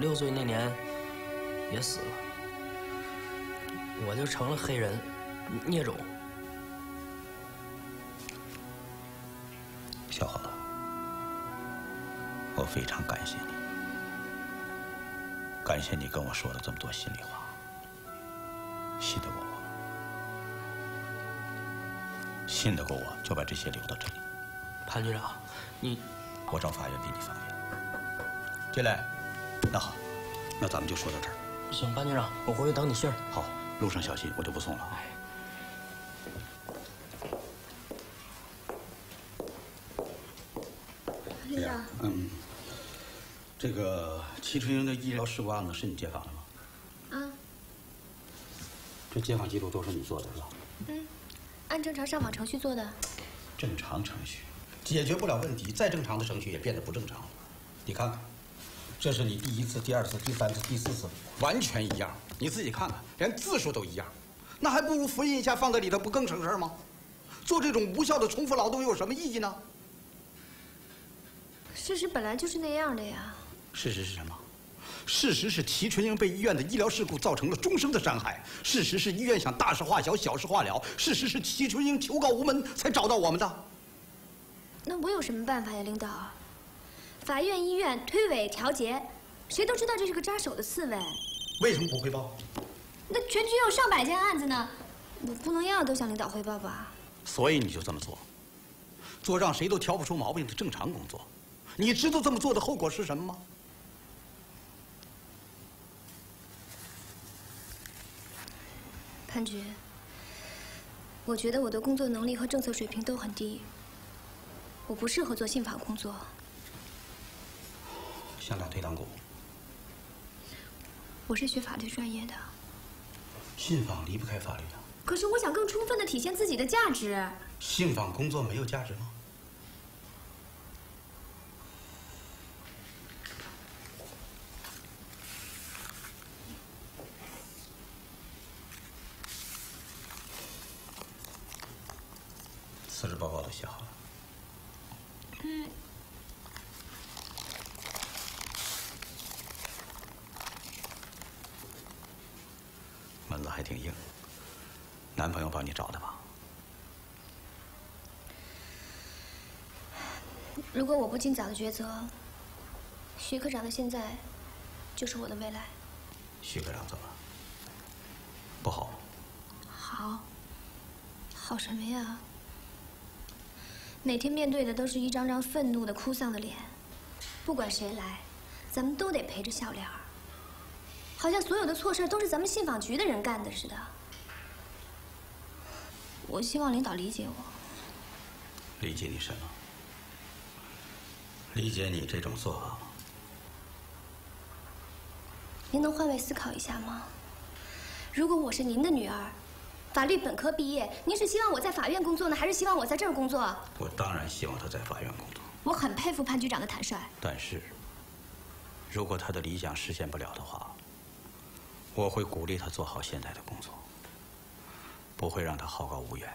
，6岁那年也死了。我就成了黑人孽种。 小伙子，我非常感谢你，感谢你跟我说了这么多心里话，信得过我，信得过我就把这些留到这里。潘局长，你，我找法院替你发言。进来，那好，那咱们就说到这儿。行，潘局长，我回去等你信儿。好，路上小心，我就不送了。 嗯，这个齐春英的医疗事故案子是你接访的吗？啊。这接访记录都是你做的是吧？嗯，按正常上访程序做的。正常程序解决不了问题，再正常的程序也变得不正常了。你看看，这是你第1次、第2次、第3次、第4次，完全一样。你自己看看，连字数都一样，那还不如复印一下放在里头，不更省事儿吗？做这种无效的重复劳动又有什么意义呢？ 事实本来就是那样的呀。事实是什么？事实是齐春英被医院的医疗事故造成了终生的伤害。事实是医院想大事化小，小事化了。事实是齐春英求告无门才找到我们的。那我有什么办法呀，领导？法院、医院、推诿、调解，谁都知道这是个扎手的刺猬。为什么不汇报？那全局有上百件案子呢，我不能样都向领导汇报吧？所以你就这么做，做让谁都挑不出毛病的正常工作。你知道这么做的后果是什么吗？潘局，我觉得我的工作能力和政策水平都很低，我不适合做信访工作。想打退堂鼓？我是学法律专业的。信访离不开法律的。可是我想更充分地体现自己的价值。信访工作没有价值吗？ 辞职报告都写好了。嗯。门子还挺硬，男朋友帮你找的吧？如果我不尽早的抉择，徐科长的现在就是我的未来。徐科长怎么了？不好。好。好什么呀？ 每天面对的都是一张张愤怒的、哭丧的脸，不管谁来，咱们都得陪着笑脸儿。好像所有的错事都是咱们信访局的人干的似的。我希望领导理解我。理解你什么？理解你这种做法吗？您能换位思考一下吗？如果我是您的女儿。 法律本科毕业，您是希望我在法院工作呢，还是希望我在这儿工作？我当然希望他在法院工作。我很佩服潘局长的坦率。但是，如果他的理想实现不了的话，我会鼓励他做好现在的工作，不会让他好高骛远。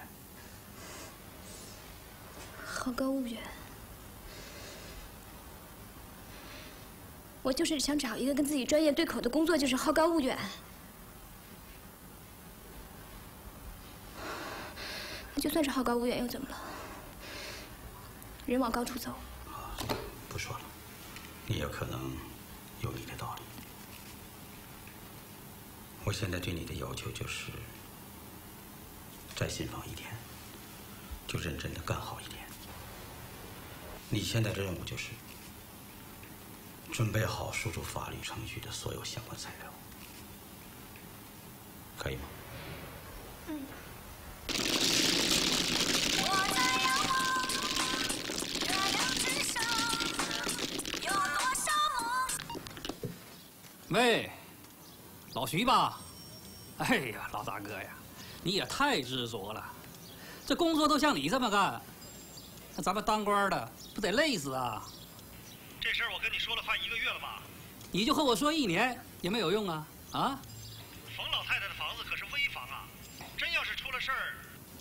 好高骛远？我就是想找一个跟自己专业对口的工作，就是好高骛远。 就算是好高骛远又怎么了？人往高处走。不说了，你有可能有你的道理。我现在对你的要求就是，再信访一天，就认真的干好一天。你现在的任务就是，准备好输出法律程序的所有相关材料，可以吗？嗯。 喂，老徐吧，哎呀，老大哥呀，你也太执着了，这工作都像你这么干，那咱们当官的不得累死啊！这事儿我跟你说了快1个月了吧？你就和我说1年也没有用啊！啊！冯老太太的房子可是危房啊，真要是出了事儿，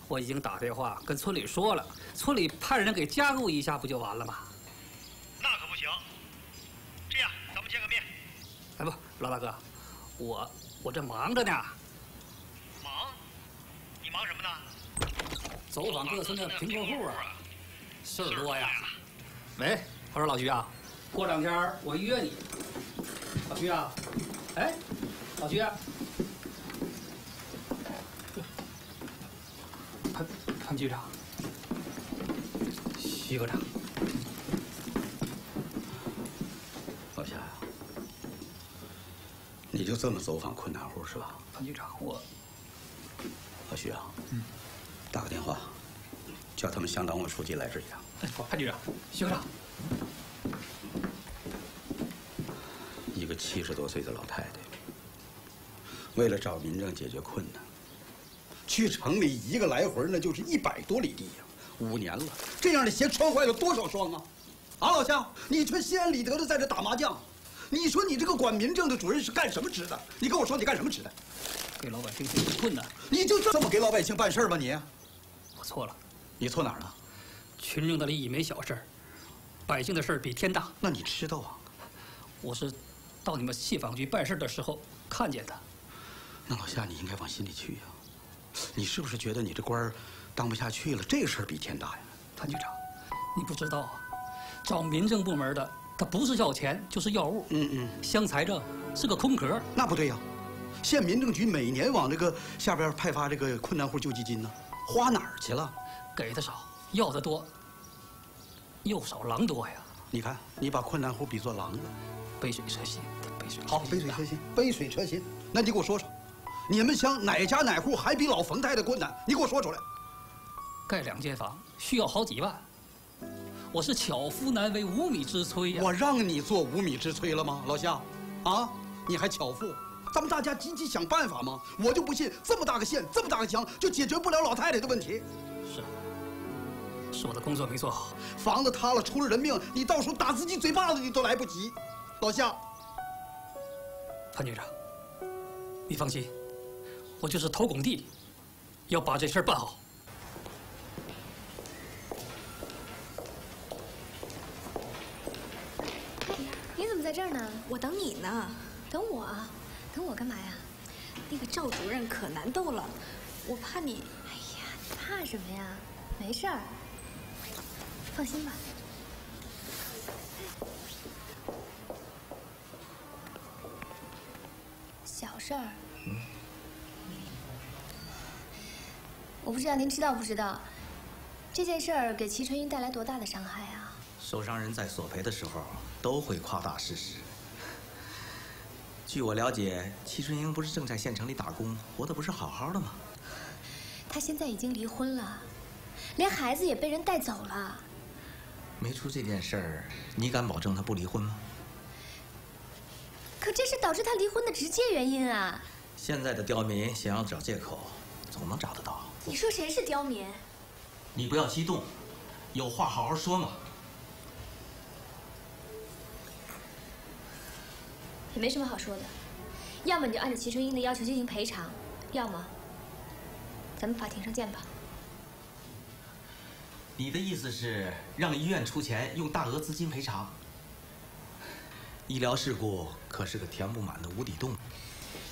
我已经打电话跟村里说了，村里派人给加固一下不就完了吗？那可不行，这样咱们见个面。 哎不，老大哥，我这忙着呢。忙？你忙什么呢？走访各村的贫困户啊，事儿多呀。喂，我说老徐啊，过两天我约你。老徐啊，哎，老徐啊，潘局长，徐科长。 你就这么走访困难户是吧？潘局长，我老徐啊，打个电话，叫他们乡党委书记来这一趟。哎，潘局长，徐科长，一个70多岁的老太太，为了找民政解决困难，去城里一个来回那就是100多里地呀，5年了，这样的鞋穿坏了多少双啊！啊，老乡，你去心安理得的在这打麻将。 你说你这个管民政的主任是干什么职的？你跟我说你干什么职的？给老百姓解决困难。你就这么给老百姓办事儿吗？你？我错了。你错哪儿了？群众的利益没小事儿，百姓的事儿比天大。那你知道啊？我是到你们信访局办事的时候看见的。那老夏，你应该往心里去呀、啊。你是不是觉得你这官儿当不下去了？这个事儿比天大呀。潘局长，你不知道啊，找民政部门的。 他不是要钱就是要物，乡财政是个空壳，那不对呀、啊。县民政局每年往这个下边派发这个困难户救济金呢、啊，花哪儿去了？给的少，要的多，又少狼多呀。你看，你把困难户比作狼了，杯水车薪。杯水好，杯水车薪，杯水车薪。那你给我说说，你们乡哪家哪户还比老冯太太困难？你给我说出来。盖两间房需要好几万，我是巧妇难为无米之炊呀。我让你做无米之炊了吗，老夏？啊，你还巧妇？ 咱们大家积极想办法嘛！我就不信这么大个县、这么大个乡就解决不了老太太的问题。是，是我的工作没做好，房子塌了出了人命，你到时候打自己嘴巴子你都来不及。老夏，潘局长，你放心，我就是头拱地，要把这事儿办好。你怎么在这儿呢？我等你呢。等我？ 等我干嘛呀？那个赵主任可难斗了，我怕你。哎呀，你怕什么呀？没事儿，放心吧。小事儿。嗯。我不知道您知道不知道，这件事儿给齐纯英带来多大的伤害啊？受伤人在索赔的时候都会夸大事实。 据我了解，齐春英不是正在县城里打工，活得不是好好的吗？她现在已经离婚了，连孩子也被人带走了。没出这件事儿，你敢保证她不离婚吗？可这是导致她离婚的直接原因啊！现在的刁民想要找借口，总能找得到。你说谁是刁民？你不要激动，有话好好说嘛。 也没什么好说的，要么你就按照齐春英的要求进行赔偿，要么咱们法庭上见吧。你的意思是让医院出钱用大额资金赔偿？医疗事故可是个填不满的无底洞。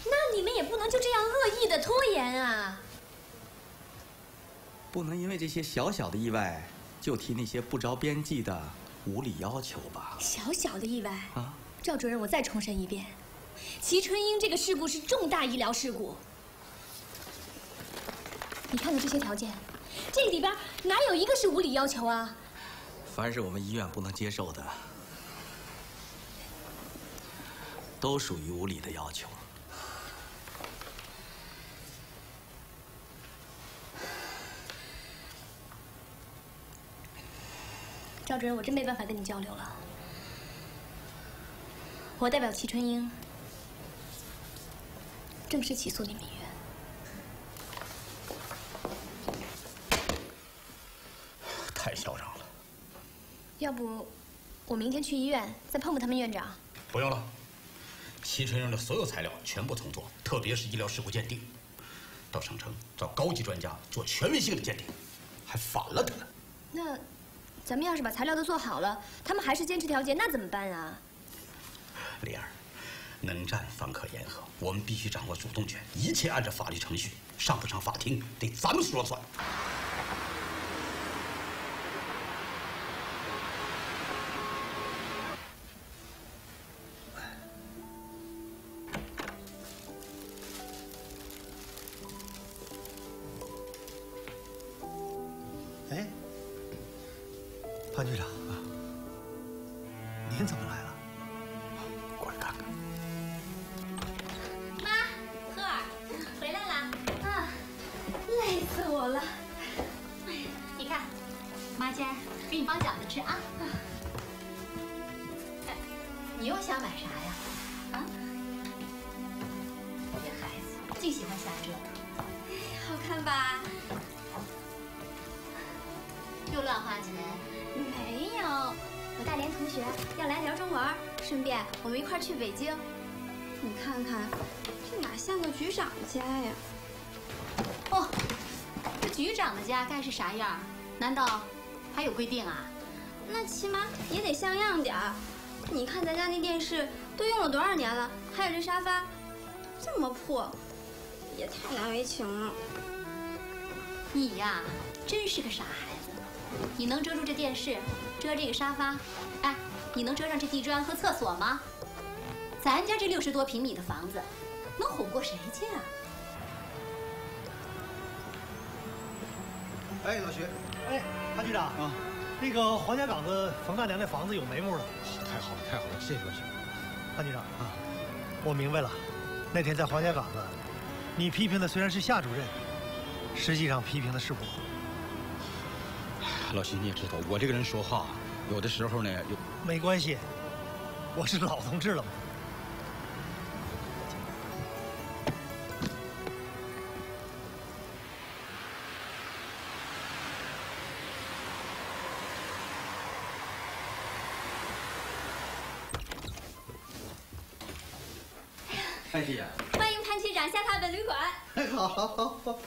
那你们也不能就这样恶意的拖延啊！不能因为这些小小的意外就提那些不着边际的无理要求吧？小小的意外啊！ 赵主任，我再重申一遍，齐春英这个事故是重大医疗事故。你看看这些条件，这里边哪有一个是无理要求啊？凡是我们医院不能接受的，都属于无理的要求。赵主任，我真没办法跟你交流了。 我代表齐春英正式起诉你们医院，太嚣张了。要不我明天去医院再碰碰他们院长？不用了，齐春英的所有材料全部重做，特别是医疗事故鉴定，到省城找高级专家做全面性的鉴定，还反了他了。那咱们要是把材料都做好了，他们还是坚持调解，那怎么办啊？ 丽儿，能战方可言和，我们必须掌握主动权，一切按照法律程序，上不上法庭得咱们说了算。哎，潘局长啊，您怎么来了？ 给你包饺子吃啊！哎，你又想买啥呀？啊？这孩子净喜欢瞎折腾，好看吧？又乱花钱？没有，我大连同学要来辽中玩，顺便我们一块儿去北京。你看看，这哪像个局长家呀？哦，这局长的家该是啥样？难道？ 还有规定啊，那起码也得像样点儿。你看咱家那电视都用了多少年了，还有这沙发，这么破，也太难为情了。你呀，真是个傻孩子。你能遮住这电视，遮这个沙发，哎，你能遮上这地砖和厕所吗？咱家这60多平米的房子，能哄过谁去啊？哎，老徐，哎。 潘局长啊，那个黄家岗子冯大娘那房子有眉目了。哦，太好了，太好了，谢谢关先生。潘局长啊，我明白了。那天在黄家岗子，你批评的虽然是夏主任，实际上批评的是我。老徐，你也知道，我这个人说话有的时候呢，有没关系，我是老同志了嘛。 潘局长，欢迎潘局长下榻本旅馆。哎，好，好，好，好。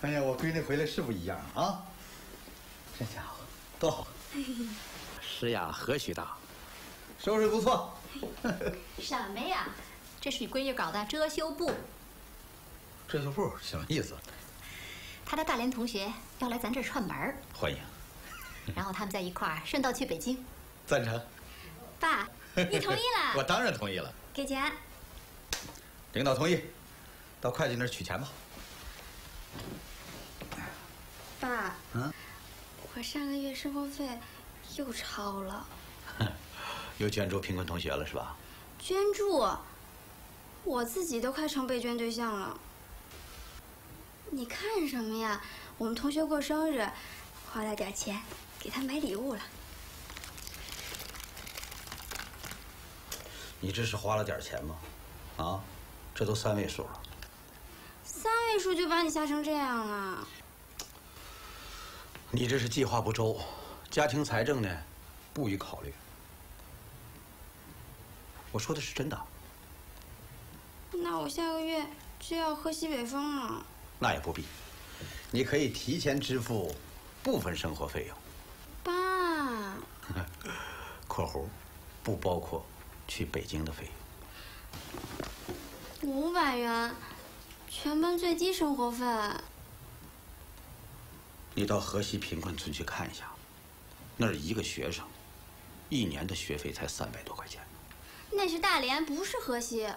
哎呀，我闺女回来是不一样啊！这家伙多好，诗雅何许大，收拾不错。什么呀？这是你闺女搞的遮羞布。遮羞布什么意思？她的大连同学要来咱这儿串门儿，欢迎。然后他们在一块儿顺道去北京。赞成。爸，你同意了？我当然同意了。给钱。 领导同意，到会计那儿取钱吧。爸，嗯，我上个月生活费又超了，又捐助贫困同学了是吧？捐助，我自己都快成被捐对象了。你看什么呀？我们同学过生日，花了点钱给他买礼物了。你这是花了点钱吗？啊？ 这都三位数了，三位数就把你吓成这样了。你这是计划不周，家庭财政呢，不予考虑。我说的是真的。那我下个月就要喝西北风了。那也不必，你可以提前支付部分生活费用。爸。（括弧不包括去北京的费用。） 500元，全班最低生活费。你到河西贫困村去看一下，那儿一个学生，一年的学费才300多块钱。那是大连，不是河西。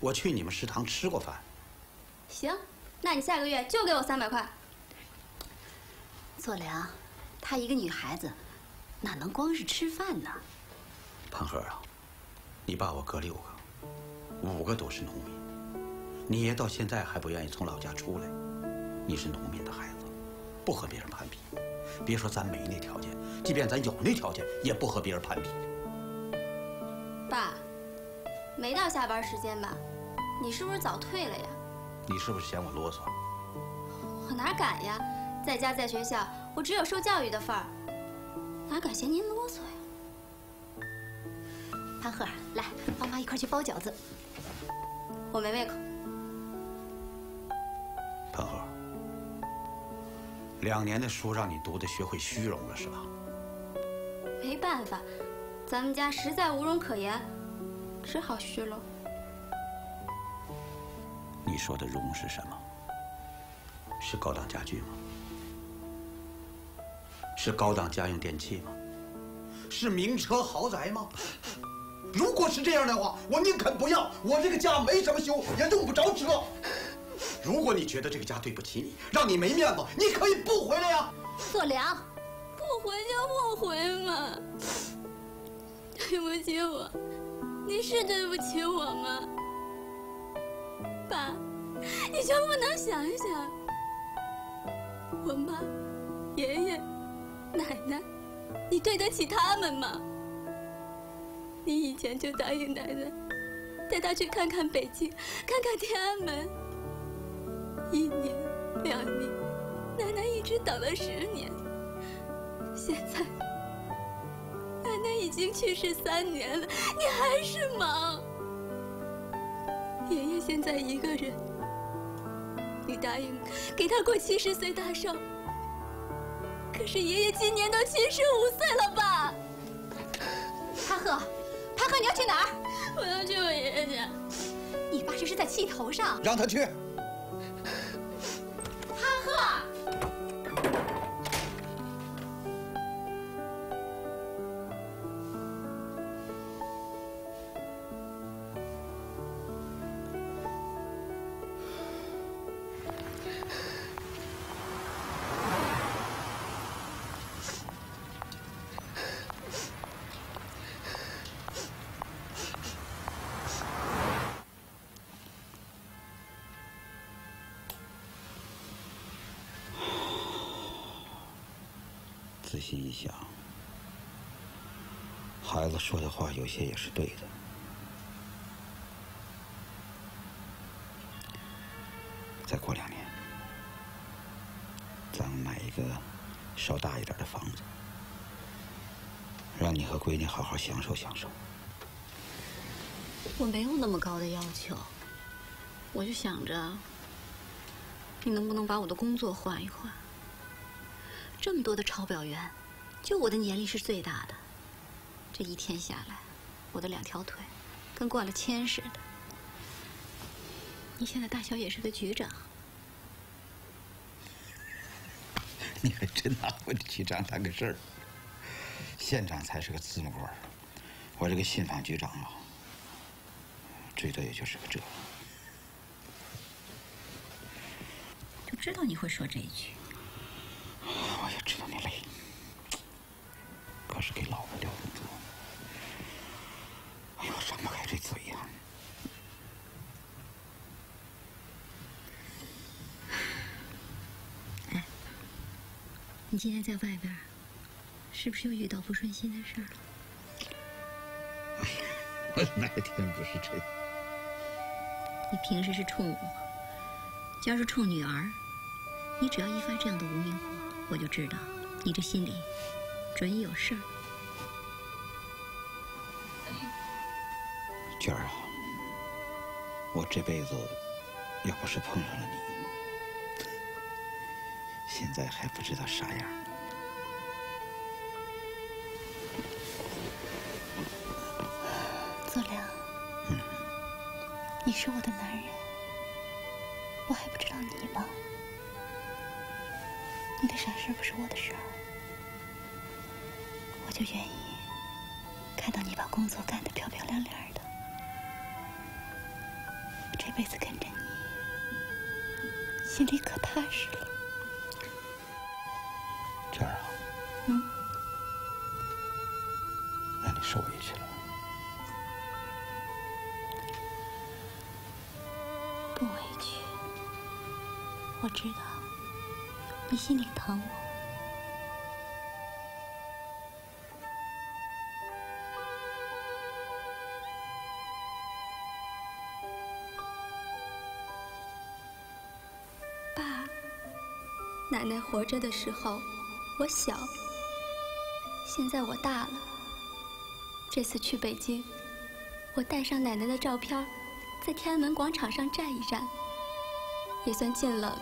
我去你们食堂吃过饭。行，那你下个月就给我300块。左良，她一个女孩子，哪能光是吃饭呢？胖和啊，你爸我哥6个，5个都是农民。 你爷到现在还不愿意从老家出来，你是农民的孩子，不和别人攀比。别说咱没那条件，即便咱有那条件，也不和别人攀比。爸，没到下班时间吧？你是不是早退了呀？你是不是嫌我啰嗦？我哪敢呀！在家在学校，我只有受教育的份儿，哪敢嫌您啰嗦呀？潘鹤，来，帮妈一块去包饺子。我没胃口。 潘鹤，2年的书让你读的学会虚荣了是吧？没办法，咱们家实在无容可言，只好虚荣。你说的“荣”是什么？是高档家具吗？是高档家用电器吗？是名车豪宅吗？如果是这样的话，我宁肯不要，我这个家没什么修，也用不着折。 如果你觉得这个家对不起你，让你没面子，你可以不回来呀。左良，不回就不回嘛。对不起我，你是对不起我吗？爸，你就不能想一想，我妈、爷爷、奶奶，你对得起他们吗？你以前就答应奶奶，带她去看看北京，看看天安门。 1年2年，奶奶一直等了10年。现在奶奶已经去世3年了，你还是忙。爷爷现在一个人，你答应给他过70岁大寿，可是爷爷今年都75岁了吧？潘鹤，潘鹤，你要去哪儿？我要去我爷爷家。你爸这是在气头上。让他去。心里想，孩子说的话有些也是对的。再过2年，咱们买一个稍大一点的房子，让你和闺女好好享受享受。我没有那么高的要求，我就想着，你能不能把我的工作换一换？这么多的抄表员，就我的年龄是最大的。这一天下来，我的2条腿跟挂了铅似的。你现在大小也是个局长，你还真拿我的局长当个事儿。县长才是个字幕官，我这个信访局长啊，最多也就是个这。就知道你会说这一句。 我也知道你累，可是给老婆留不住。哎呦，我张不开这嘴呀！哎，你今天在外边，是不是又遇到不顺心的事儿了？我哪天不是这样？你平时是冲我，要是冲女儿，你只要一发这样的无名火。 我就知道，你这心里准有事儿。娟儿啊，我这辈子要不是碰上了你，现在还不知道啥样。佐良，你是我的男人，我还不知道你吗？ 你的傻事不是我的事儿，我就愿意看到你把工作干得漂漂亮亮的。这辈子跟着你，心里可踏实了。娟儿啊，那你受委屈了。不委屈，我知道。 你心里疼我。爸，奶奶活着的时候我小，现在我大了。这次去北京，我带上奶奶的照片，在天安门广场上站一站，也算尽了。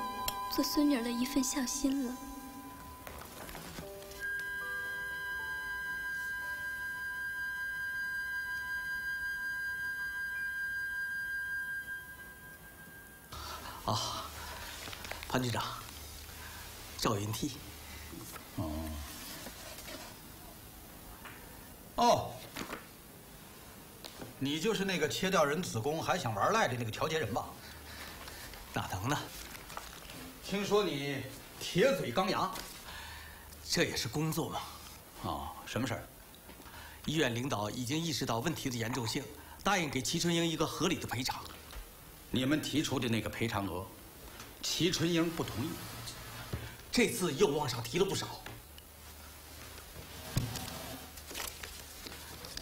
做孙女儿的一份孝心了。啊，潘局长，赵云梯。哦，你就是那个切掉人子宫还想玩赖的那个调解人吧？哪能呢？ 听说你铁嘴钢牙，这也是工作嘛。哦，什么事儿？医院领导已经意识到问题的严重性，答应给齐春英一个合理的赔偿。你们提出的那个赔偿额，齐春英不同意，这次又往上提了不少。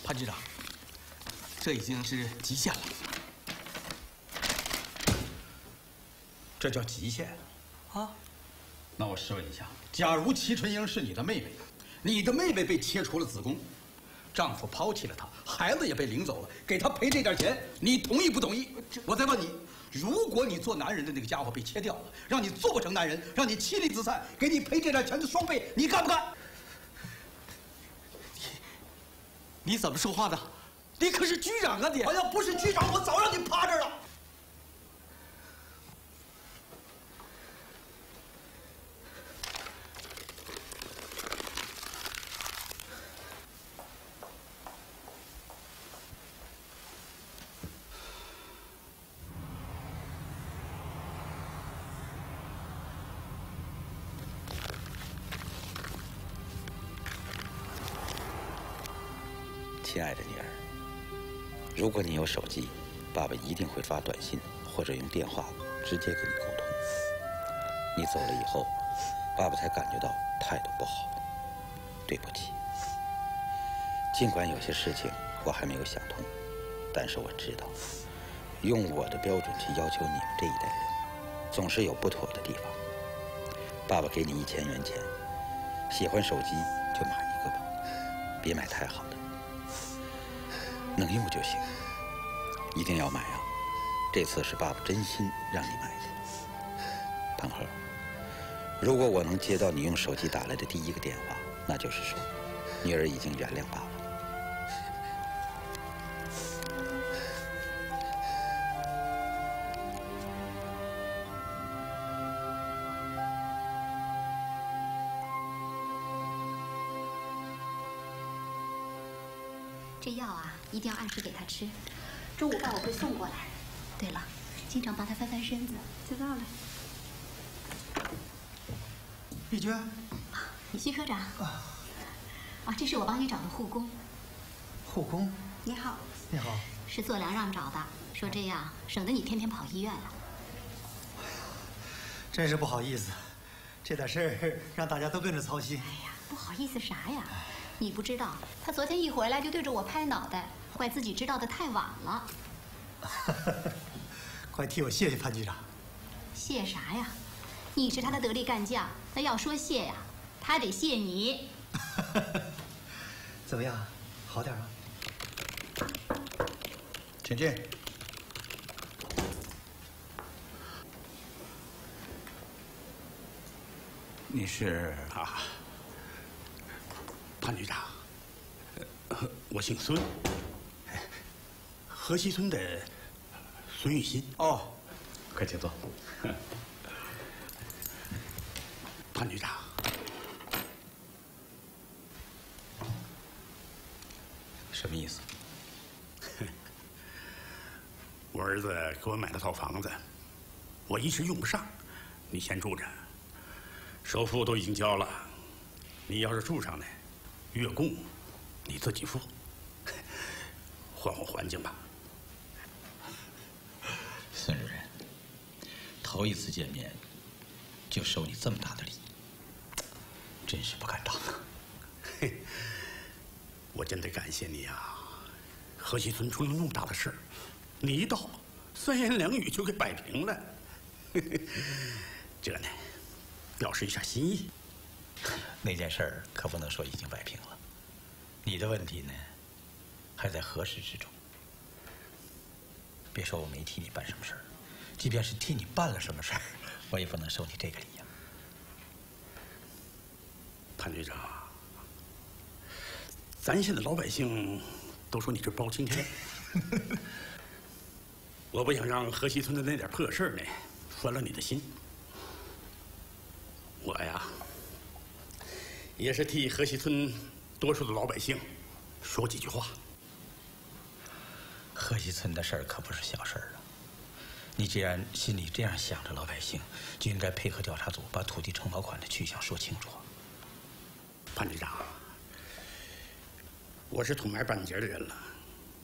潘局长，这已经是极限了。这叫极限。 啊，那我试问一下，假如齐春英是你的妹妹，你的妹妹被切除了子宫，丈夫抛弃了她，孩子也被领走了，给她赔这点钱，你同意不同意？我再问你，如果你做男人的那个家伙被切掉了，让你做不成男人，让你妻离子散，给你赔这点钱的双倍，你干不干？你怎么说话的？你可是局长啊你！我要不是局长，我早让你趴这儿了。 亲爱的女儿，如果你有手机，爸爸一定会发短信或者用电话直接跟你沟通。你走了以后，爸爸才感觉到态度不好，对不起。尽管有些事情我还没有想通，但是我知道，用我的标准去要求你们这一代人，总是有不妥的地方。爸爸给你1000元钱，喜欢手机就买一个吧，别买太好的，能用就行。一定要买啊！这次是爸爸真心让你买的。胖和，如果我能接到你用手机打来的第一个电话，那就是说，女儿已经原谅爸爸。 这药啊，一定要按时给他吃。中午饭我会送过来。对了，经常帮他翻翻身子。知道了。丽娟，你徐科长。啊，这是我帮你找的护工。护工？你好。你好。是做梁让找的，说这样省得你天天跑医院了。哎呀，真是不好意思，这点事儿让大家都跟着操心。哎呀，不好意思啥呀？ 你不知道，他昨天一回来就对着我拍脑袋，怪自己知道的太晚了。快替我谢谢潘局长。谢啥呀？你是他的得力干将，那要说谢呀，他得谢你。怎么样，好点吗？请进。你是啊？ 潘局长，我姓孙，河西村的孙玉新。哦，快请坐。潘局长，什么意思？我儿子给我买了套房子，我一时用不上，你先住着。首付都已经交了，你要是住上呢？ 月供，你自己付，换换环境吧。孙主任，头一次见面就收你这么大的礼，真是不敢当啊！嘿，我真得感谢你啊！河西村出了那么大的事，你一到，三言两语就给摆平了。这呢，表示一下心意。 那件事儿可不能说已经摆平了，你的问题呢，还在核实之中。别说我没替你办什么事儿，即便是替你办了什么事儿，我也不能收你这个礼呀。潘局长，咱现在老百姓都说你这包青天，我不想让河西村的那点破事儿呢，烦了你的心。我呀。 也是替河西村多数的老百姓说几句话。河西村的事儿可不是小事儿啊！你既然心里这样想着老百姓，就应该配合调查组把土地承包款的去向说清楚。潘局长，我是捅埋半截的人了，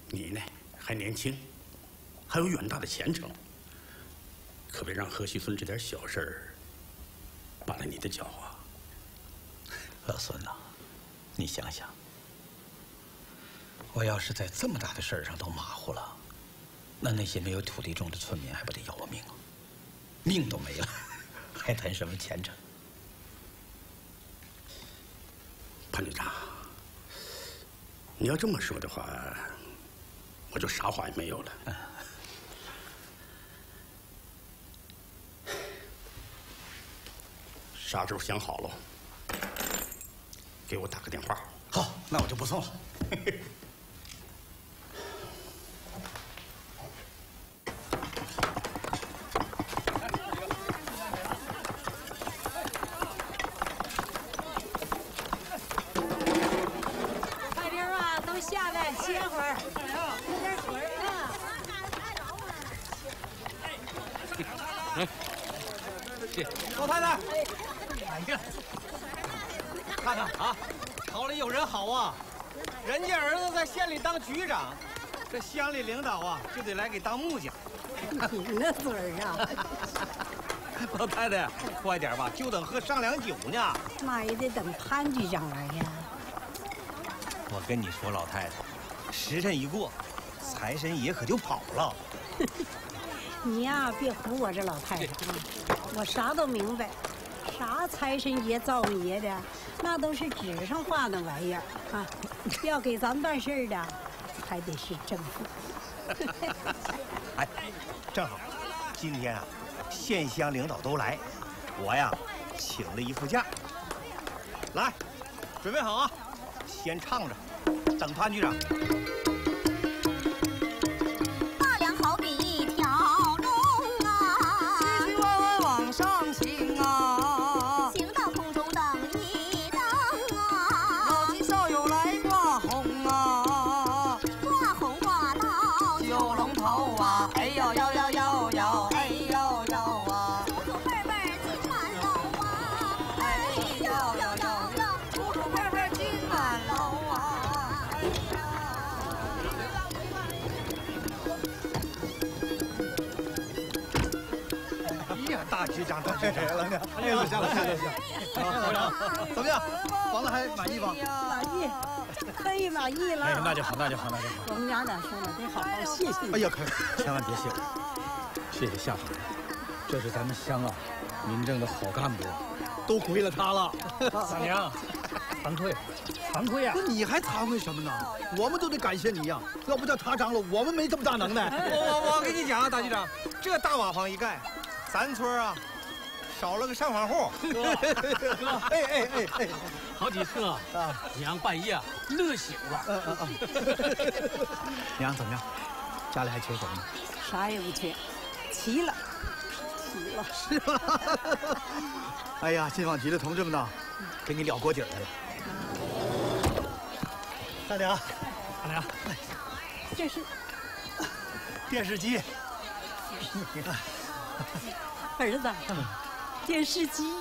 你呢还年轻，还有远大的前程，可别让河西村这点小事儿绊了你的脚啊！ 老孙呐，你想想，我要是在这么大的事儿上都马虎了，那些没有土地种的村民还不得要我命啊？命都没了，还谈什么前程？潘局长，你要这么说的话，我就啥话也没有了。啥时候想好了？ 给我打个电话。好，那我就不送了。外边啊，都下来歇会儿，喝点水啊。来，老太太，哎呀。 看看啊，好里有人好啊！人家儿子在县里当局长，这乡里领导啊就得来给当木匠。你那嘴儿啊！老太太，快点吧，就等喝上2酒呢。妈也得等潘局长来呀。我跟你说，老太太，时辰一过，财神爷可就跑了。你呀，别唬我这老太太，我啥都明白，啥财神爷造物爷的，那都是纸上画的玩意儿啊！要给咱办事的，还得是政府。哎，正好，今天啊，县乡领导都来，我呀，请了一副假。来，准备好啊，先唱着，等潘局长。 局长都是谁了呢？哎呀，下了。好，长怎么样？房子还满意吗？满意，太满意了。哎，那就好。我们娘俩说了，得好好谢谢。哎呀，可千万别谢我，谢谢下属，这是咱们乡啊，民政的好干部，都归了他了。大娘，惭愧呀！你还惭愧什么呢？我们都得感谢你呀，要不叫他长老，我们没这么大能耐。我跟你讲啊，大局长，这大瓦房一盖。 咱村啊，少了个上访户。哥，哎，好几次啊，娘半夜乐醒了。娘怎么样？家里还缺什么？啥也不缺，齐了。是吧？哎呀，信访局的同志们呐，给你了锅底来了。大娘，这是电视机。 儿子，电视机，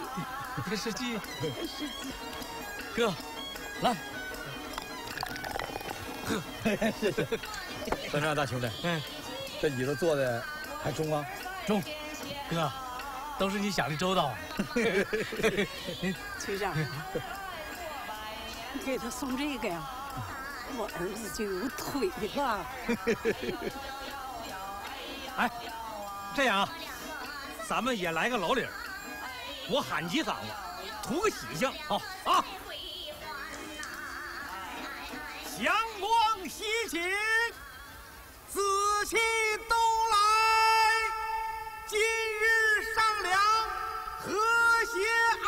哥，来，谢谢。怎么样，大兄弟？嗯，这椅子坐的还中吗？中，哥，都是你想的周到啊。局长，你给他送这个呀，我儿子就有腿了。哎，这样啊。 咱们也来个老理儿，我喊几嗓子，图个喜庆啊！祥光西起，紫气东来，今日上梁，和谐安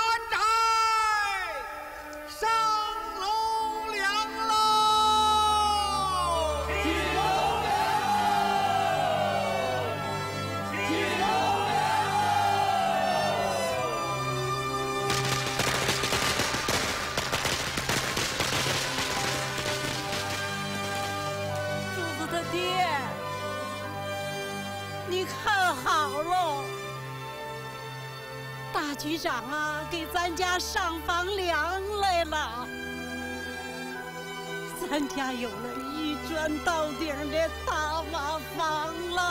宅，上楼梁喽！起楼！ 好喽，大局长啊，给咱家上房梁来了。咱家有了一砖到顶的大瓦房了。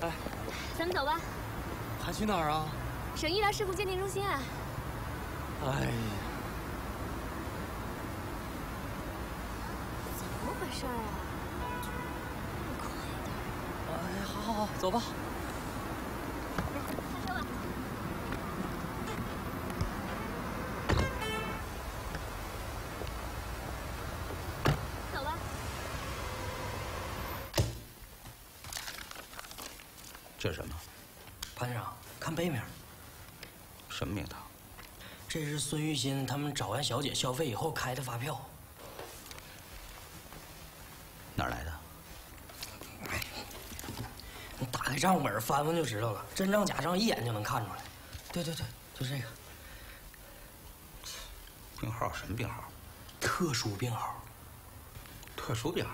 哎，咱们走吧。还去哪儿啊？省医疗事故鉴定中心啊。哎呀，怎么回事啊？你快点！哎，好，走吧。 这是什么？潘局长，看背面。什么名堂？这是孙玉新他们找完小姐消费以后开的发票。哪儿来的？你打开账本翻翻就知道了，真账假账一眼就能看出来。对，就这个。病号什么病号？特殊病号。特殊病号？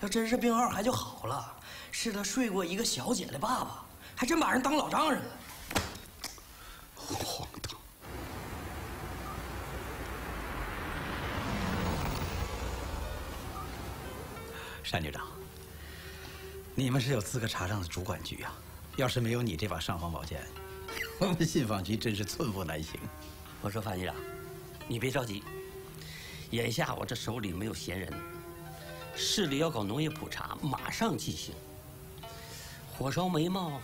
要真是病号还就好了。是他睡过一个小姐的爸爸，还真把人当老丈人了。荒唐！单局长，你们是有资格查账的主管局啊！要是没有你这把尚方宝剑，我们信访局真是寸步难行。 我说范局长，你别着急，眼下我这手里没有闲人，市里要搞农业普查，马上进行。火烧眉毛，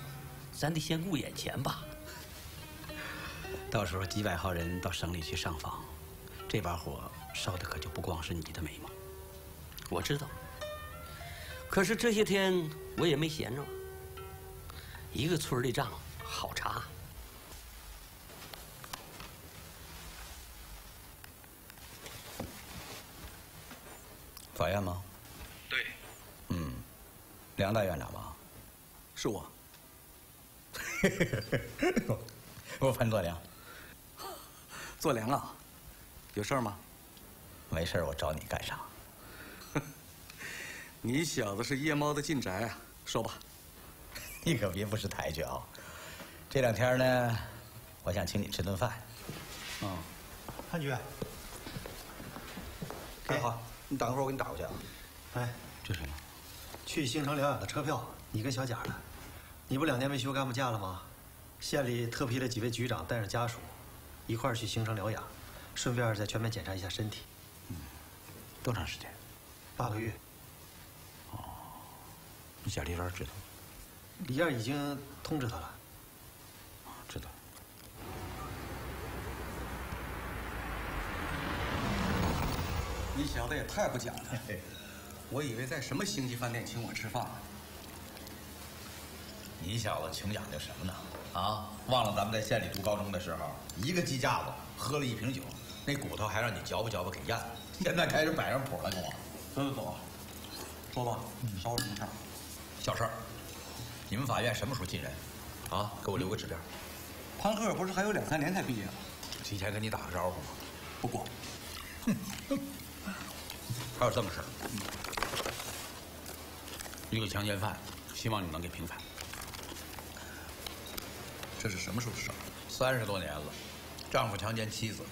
咱得先顾眼前吧。到时候几百号人到省里去上访，这把火烧的可就不光是你的眉毛。我知道，可是这些天我也没闲着，一个村儿的账好查。 法院吗？对。嗯，梁大院长吧？是我。我潘作良。作良啊，有事儿吗？没事儿，我找你干啥？你小子是夜猫子进宅啊！说吧。你可别不识抬举啊！这两天呢，我想请你吃顿饭。嗯，潘局。哎，好。 你等会儿，我给你打过去啊！哎，这谁呢？去兴城疗养的车票，你跟小贾的。你不2年没休干部假了吗？县里特批了几位局长带上家属，一块儿去兴城疗养，顺便再全面检查一下身体。嗯，多长时间？8个月。哦，那贾丽娟知道吗？李燕已经通知他了。啊，知道。 你小子也太不讲究了！我以为在什么星级饭店请我吃饭了。你小子穷讲究什么呢？啊，忘了咱们在县里读高中的时候，一个鸡架子喝了1瓶酒，那骨头还让你嚼吧嚼吧给咽了。现在开始摆上谱了，跟我。走走走，说吧，找我什么事儿？小事儿。你们法院什么时候进人？啊，给我留个指标。潘赫不是还有2、3年才毕业吗？提前跟你打个招呼吗？不过，还有这么事儿，一个强奸犯，希望你能给平反。这是什么时候的事儿？30多年了，丈夫强奸妻子。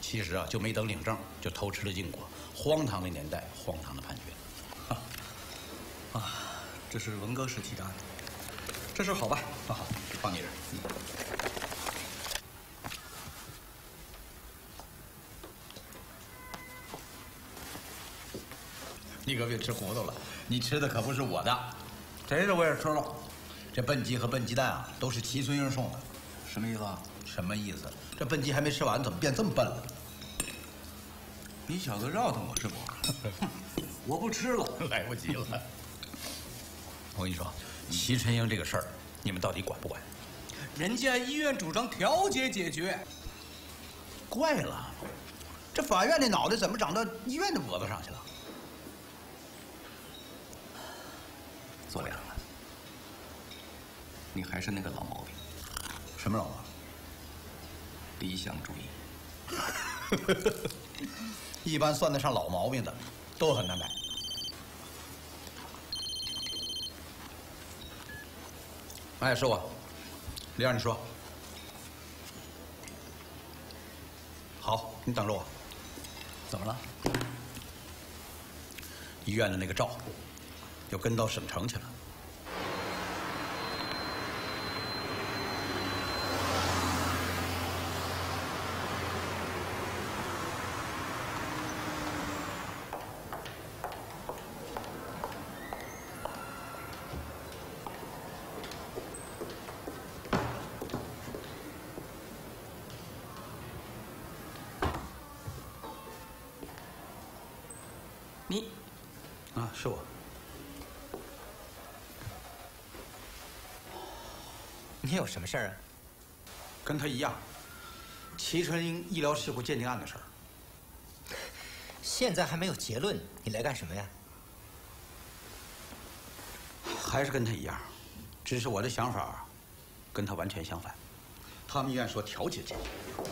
其实啊，就没等领证就偷吃了禁果，荒唐的年代，荒唐的判决。啊，这是文革时期的案子。这事儿好办，那好，放你这儿。 你可别吃糊涂了，你吃的可不是我的，谁的我也吃了。这笨鸡和笨鸡蛋啊，都是齐孙英送的。什么意思啊？什么意思？这笨鸡还没吃完，怎么变这么笨了？你小子绕腾我是不？我不吃了，来不及了。我跟你说，齐春英这个事儿，你们到底管不管？人家医院主张调解解决。怪了，这法院的脑袋怎么长到医院的脖子上去了？ 作良啊，你还是那个老毛病。什么老毛病？理想主义。一般算得上老毛病的，都很难改。哎，是我，李二，你说。好，你等着我。怎么了？医院的那个赵。 又跟到省城去了。你，啊，是我。 你有什么事儿啊？跟他一样，齐春英医疗事故鉴定案的事儿。现在还没有结论，你来干什么呀？还是跟他一样，只是我的想法跟他完全相反。他们医院说调解解决，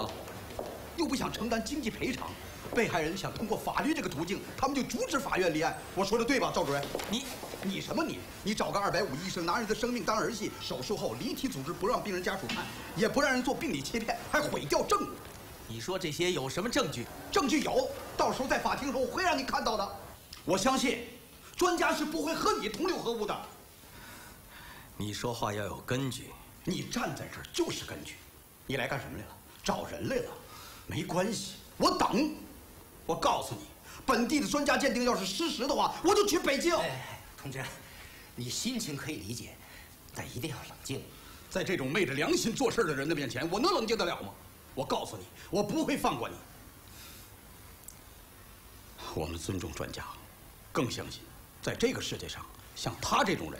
啊，又不想承担经济赔偿，被害人想通过法律这个途径，他们就阻止法院立案。我说的对吧，赵主任？你什么你？你找个250医生拿人的生命当儿戏，手术后离体组织不让病人家属看，也不让人做病理切片，还毁掉证物。你说这些有什么证据？证据有，到时候在法庭上我会让你看到的。我相信，专家是不会和你同流合污的。你说话要有根据。 你站在这儿就是根据，你来干什么来了？找人来了？没关系，我等。我告诉你，本地的专家鉴定要是失实的话，我就去北京。同志，你心情可以理解，但一定要冷静。在这种昧着良心做事的人的面前，我能冷静得了吗？我告诉你，我不会放过你。我们尊重专家，更相信，在这个世界上，像他这种人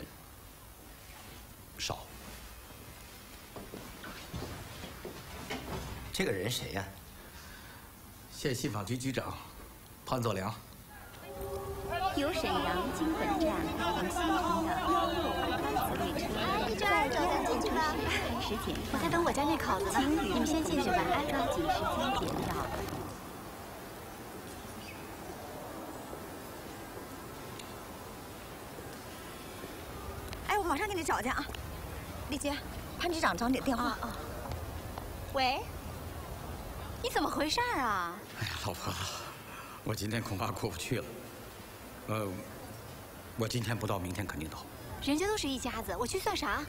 少。 这个人谁呀？县信访局局长潘作良。由沈阳经本站往新城的165班次列车，在高站进车时间我在等我家那口子呢，你们先进去吧，抓紧时间点票。哎，我马上给你找去啊！丽姐，潘局长找你的电话啊。喂。 你怎么回事儿啊？哎呀，老婆，我今天恐怕过不去了。我今天不到，明天肯定到。人家都是一家子，我去算啥？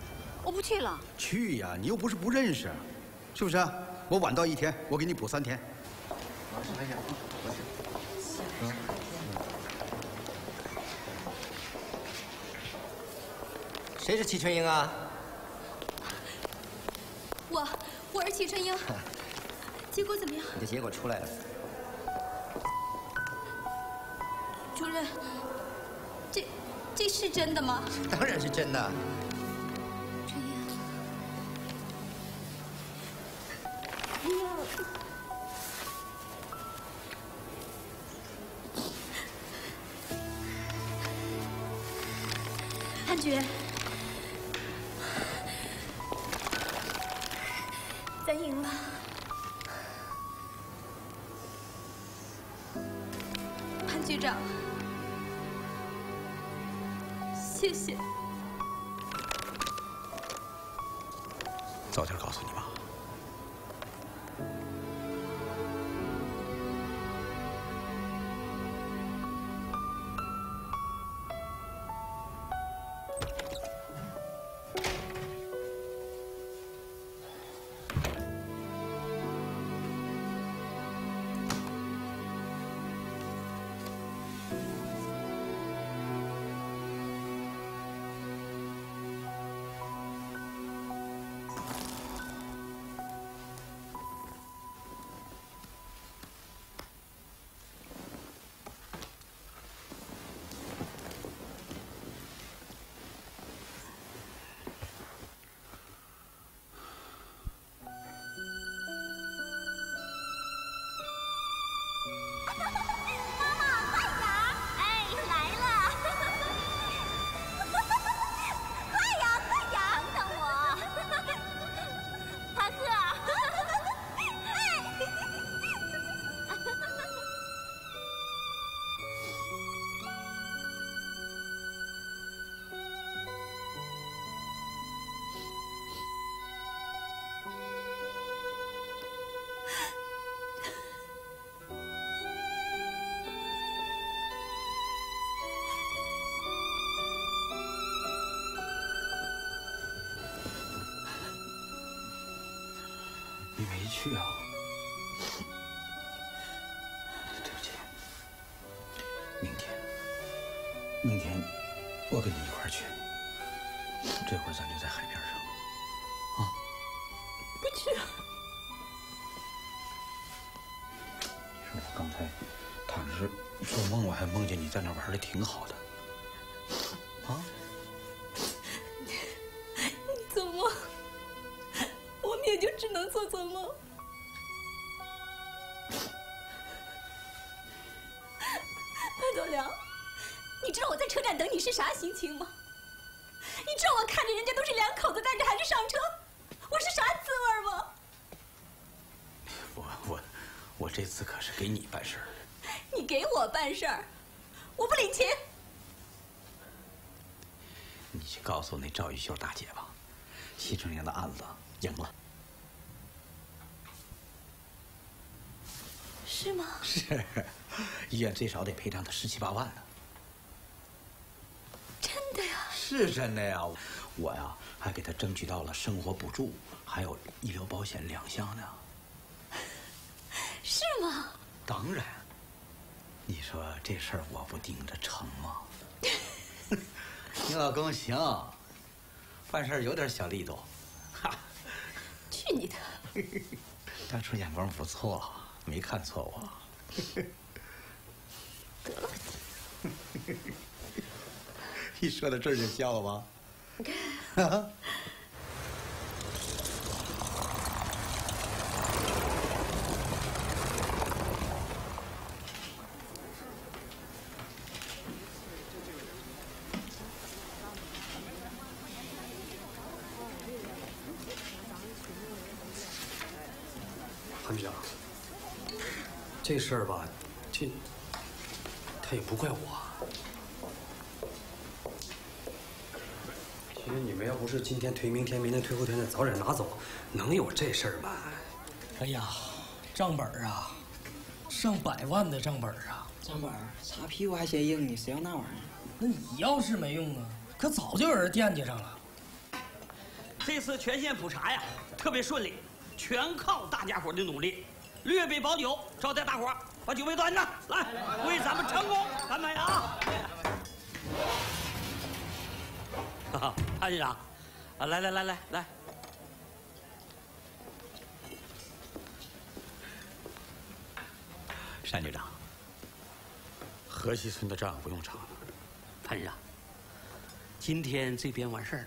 我不去了。去呀，你又不是不认识，是不是？我晚到一天，我给你补3天。来呀，我去。谁是齐春英啊？我是齐春英。结果怎么样？你的结果出来了，主任，这是真的吗？当然是真的。春英，哎呀，潘局，咱赢了。 局长，谢谢。早点告诉你吧。去啊！对不起，明天我跟你一块儿去。这回咱就在海边上，啊！不去。你说我刚才躺着做梦，我还梦见你在那玩的挺好的。我这次可是给你办事儿的。你给我办事儿，我不领情。你去告诉那赵玉秀大姐吧，西城阳的案子赢了。是吗？是，医院最少得赔偿他17、8万呢。真的呀？是真的呀，我呀还给他争取到了生活补助，还有医疗保险2项呢。 是吗？当然。你说这事儿我不盯着成吗？你老公行，办事有点小力度。哈，去你的！当初眼光不错，没看错我。得了吧你！一说到这儿就笑了吧？韩局长，这事儿吧，他也不怪我。其实你们要不是今天推明天，明天推后天的，早点拿走，能有这事儿吗？哎呀，账本啊，上100万的账本啊，账本擦屁股还嫌硬呢，谁要那玩意儿？那你要是没用啊，可早就有人惦记上了。这次全县普查呀，特别顺利。 全靠大家伙的努力，略备保酒，招待大伙儿把酒杯端着来，为咱们成功干杯啊！哈，潘局长，啊，来，单局长，河西村的账不用查了。潘局长，今天这边完事儿了，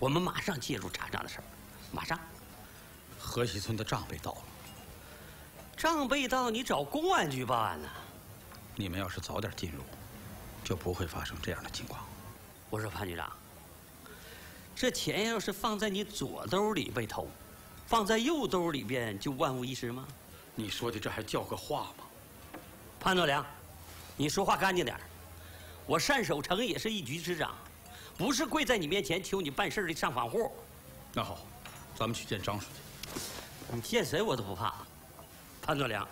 我们马上介入查账的事儿，马上。 河西村的账被盗了，账被盗，你找公安局办案呢？你们要是早点进入，就不会发生这样的情况。我说潘局长，这钱要是放在你左兜里被偷，放在右兜里边就万无一失吗？你说的这还叫个话吗？潘德良，你说话干净点儿。我单守成也是一局之长，不是跪在你面前求你办事的上访户。那好，咱们去见张书记。 你见谁我都不怕，潘德良，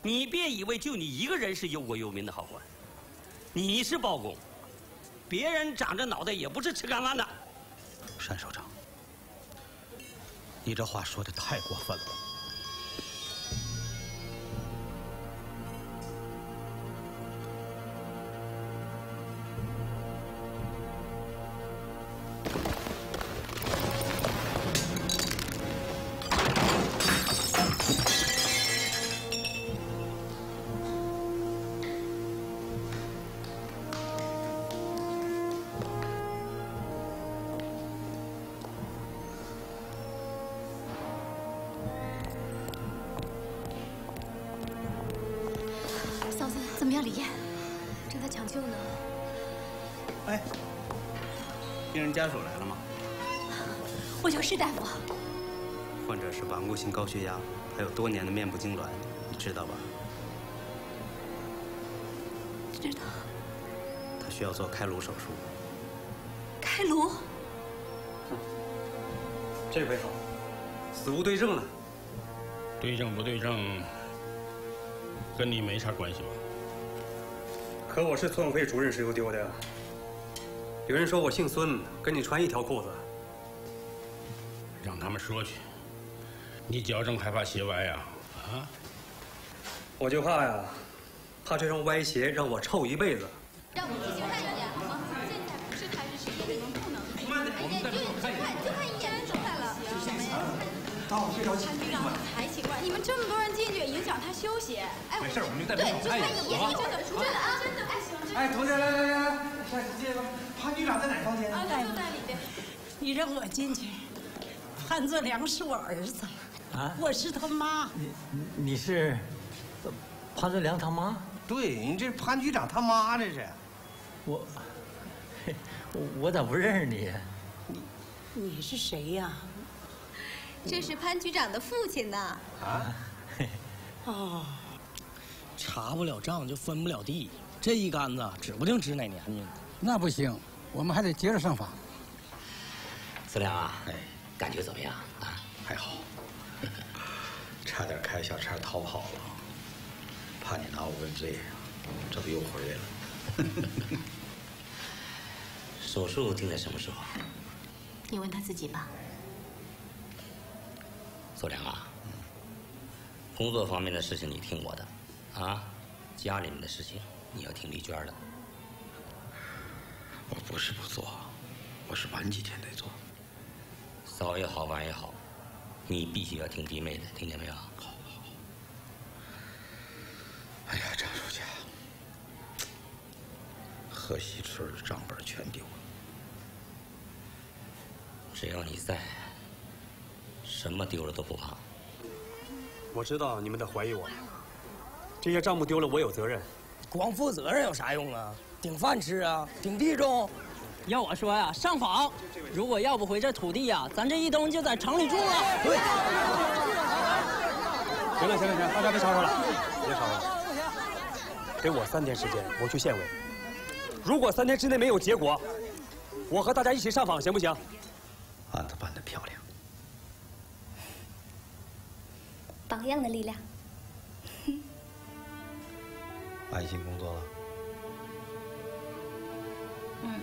你别以为就你一个人是忧国忧民的好官，你是包公，别人长着脑袋也不是吃干饭的。单首长，你这话说的太过分了。家属来了吗？我就是大夫。患者是顽固性高血压，还有多年的面部痉挛，你知道吧？知道。他需要做开颅手术。开颅？哼，这回好，死无对证了。对证不对证，跟你没啥关系吧？可我是村委会主任石油丢的。 有人说我姓孙，跟你穿一条裤子。让他们说去，你矫正还怕鞋歪呀？啊？我就怕呀，怕这双歪鞋让我臭一辈子。让我们一起看一眼好吗？现在不是开始时间，你们不能。我们再看一眼就快了。什么呀？到别着急。潘局长才奇怪，你们这么多人进去，影响他休息。哎，没事，我们就再看一眼。对，就看一眼，真的，真的啊，真的，哎，行。哎，同志，来，下去接吧。 潘局长在哪房间呢？啊，就在里边。你让我进去。潘作良是我儿子，啊，我是他妈。你是潘作良他妈？对，你这潘局长他妈这是。我咋不认识你？你是谁呀？这是潘局长的父亲呢。啊？啊，查不了账就分不了地，这一竿子指不定指哪年去呢。那不行，我们还得接着上访。四亮啊，哎，感觉怎么样啊？还好，差点开小差逃跑了，怕你拿我问罪，这不又回来了。手术定在什么时候？你问他自己吧。左良啊，工作方面的事情你听我的，啊，家里面的事情你要听丽娟的。我不是不做，我是晚几天得做。早也好，晚也好，你必须要听弟妹的，听见没有？好，好。哎呀，张书记，贺喜春账本全丢了。只要你在，什么丢了都不怕。我知道你们在怀疑我，这些账目丢了，我有责任。光负责任有啥用啊？顶饭吃啊，顶地种。要我说呀，上访，如果要不回这土地呀，咱这一冬就在城里住了。对。行了行了行了，大家别吵吵了，别吵了。给我3天时间，我去县委。如果3天之内没有结果，我和大家一起上访，行不行？ 案子办得漂亮，榜样的力量。安心工作了。嗯。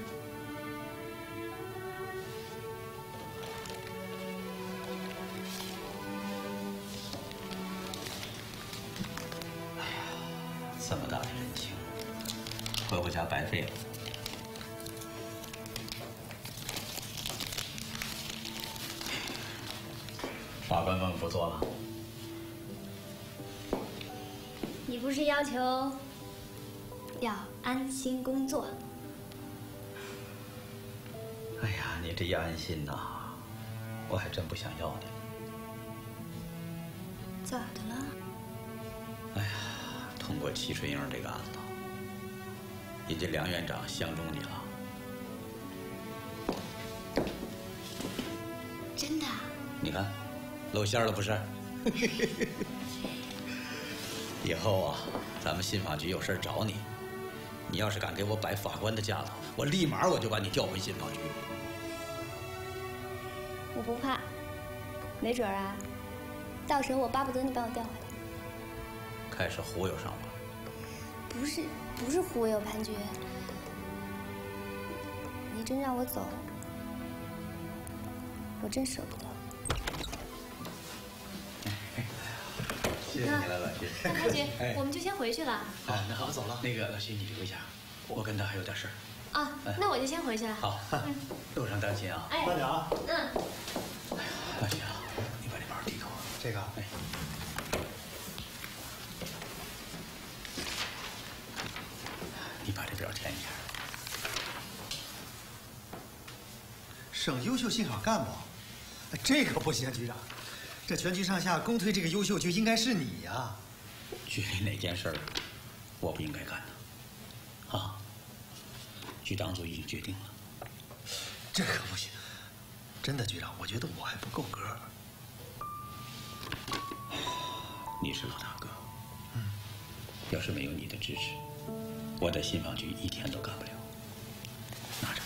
哎呀，这么大的人情，回我家白费了。 法官们不做了。你不是要求要安心工作？哎呀，你这一安心呐，我还真不想要你。咋的了？哎呀，通过齐春英这个案子，人家梁院长相中你了。 真的？你看。 露馅了不是？以后啊，咱们信访局有事找你，你要是敢给我摆法官的架子，我立马我就把你调回信访局。我不怕，没准啊，到时候我巴不得你把我调回来。开始忽悠上我？不是，不是忽悠，潘局，你真让我走，我真舍不得。 谢谢你了，老徐。潘局，我们就先回去了。好，那好，我走了。那个老徐，你留一下，我跟他还有点事儿。啊，那我就先回去了。好，路上当心啊。哎，慢点啊。嗯。哎呀，老徐啊，你把这包递给我。这个。哎。你把这表填一下。省优秀信访干部，这可不行，局长。 这全局上下公推这个优秀局，应该是你呀。局里哪件事儿我不应该干的？啊，局长组已经决定了。这可不行，真的，局长，我觉得我还不够格。你是老大哥，嗯，要是没有你的支持，我在信访局一天都干不了。拿着。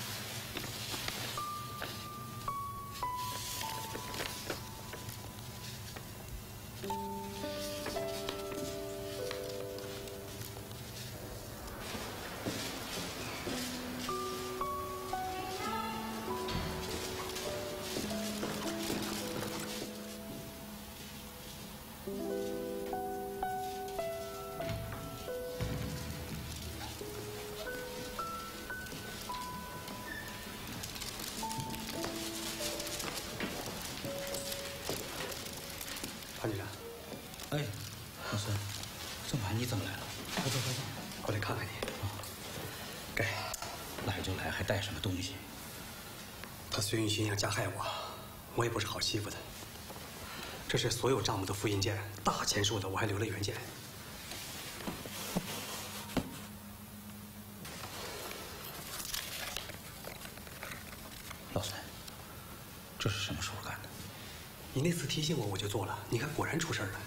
孙运新要加害我，我也不是好欺负的。这是所有账目的复印件，大钱数的，我还留了原件。老孙，这是什么时候干的？你那次提醒我，我就做了。你看，果然出事了。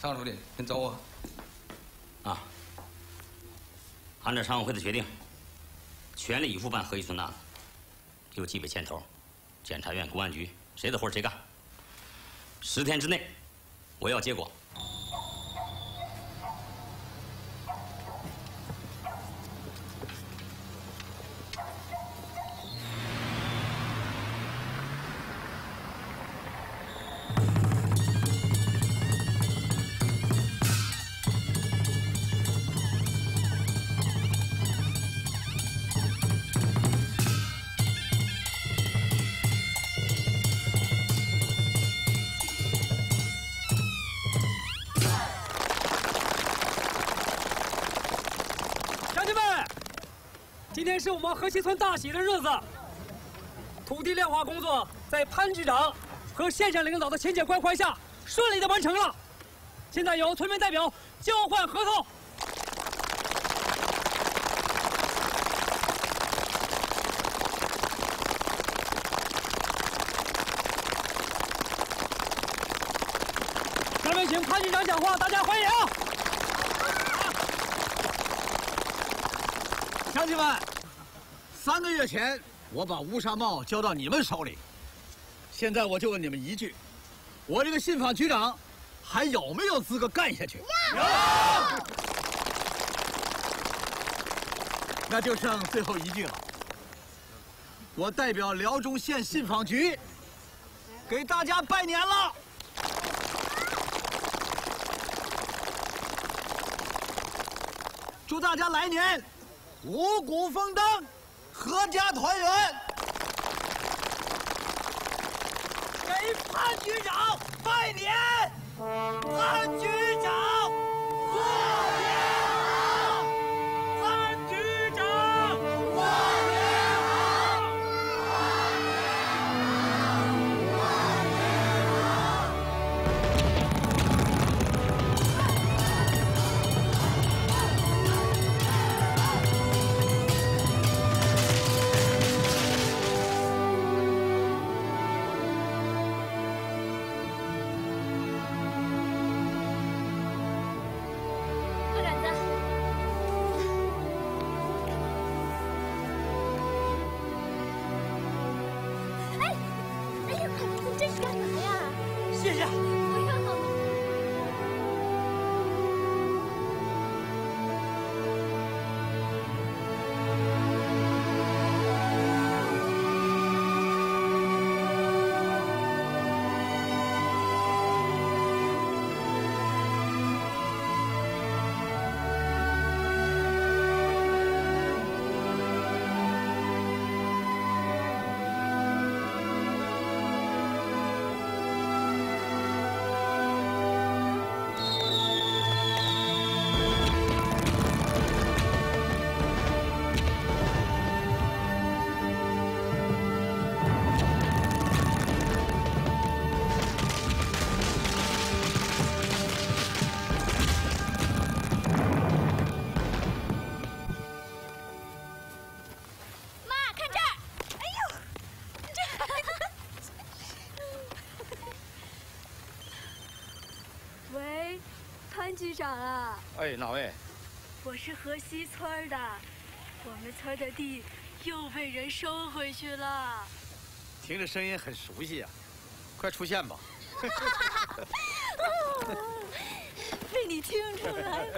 常委书记，您找我。啊，按照常委会的决定，全力以赴办合义村的案子，由纪委牵头，检察院、公安局谁的活谁干。10天之内，我要结果。 是我们河西村大喜的日子，土地量化工作在潘局长和县上领导的亲切关怀下顺利的完成了。现在由村民代表交换合同。下面请潘局长讲话，大家欢迎。乡亲们。 3个月前，我把乌纱帽交到你们手里，现在我就问你们一句：我这个信访局长，还有没有资格干下去？有。那就剩最后一句了。我代表辽中县信访局，给大家拜年了。祝大家来年五谷丰登。 阖家团圆，给潘局长拜年！潘局长过年好！潘局长过年好！过年好！过年好！ 哎，哪位？我是河西村的，我们村的地又被人收回去了。听着声音很熟悉呀、啊，快出现吧！被你听出来。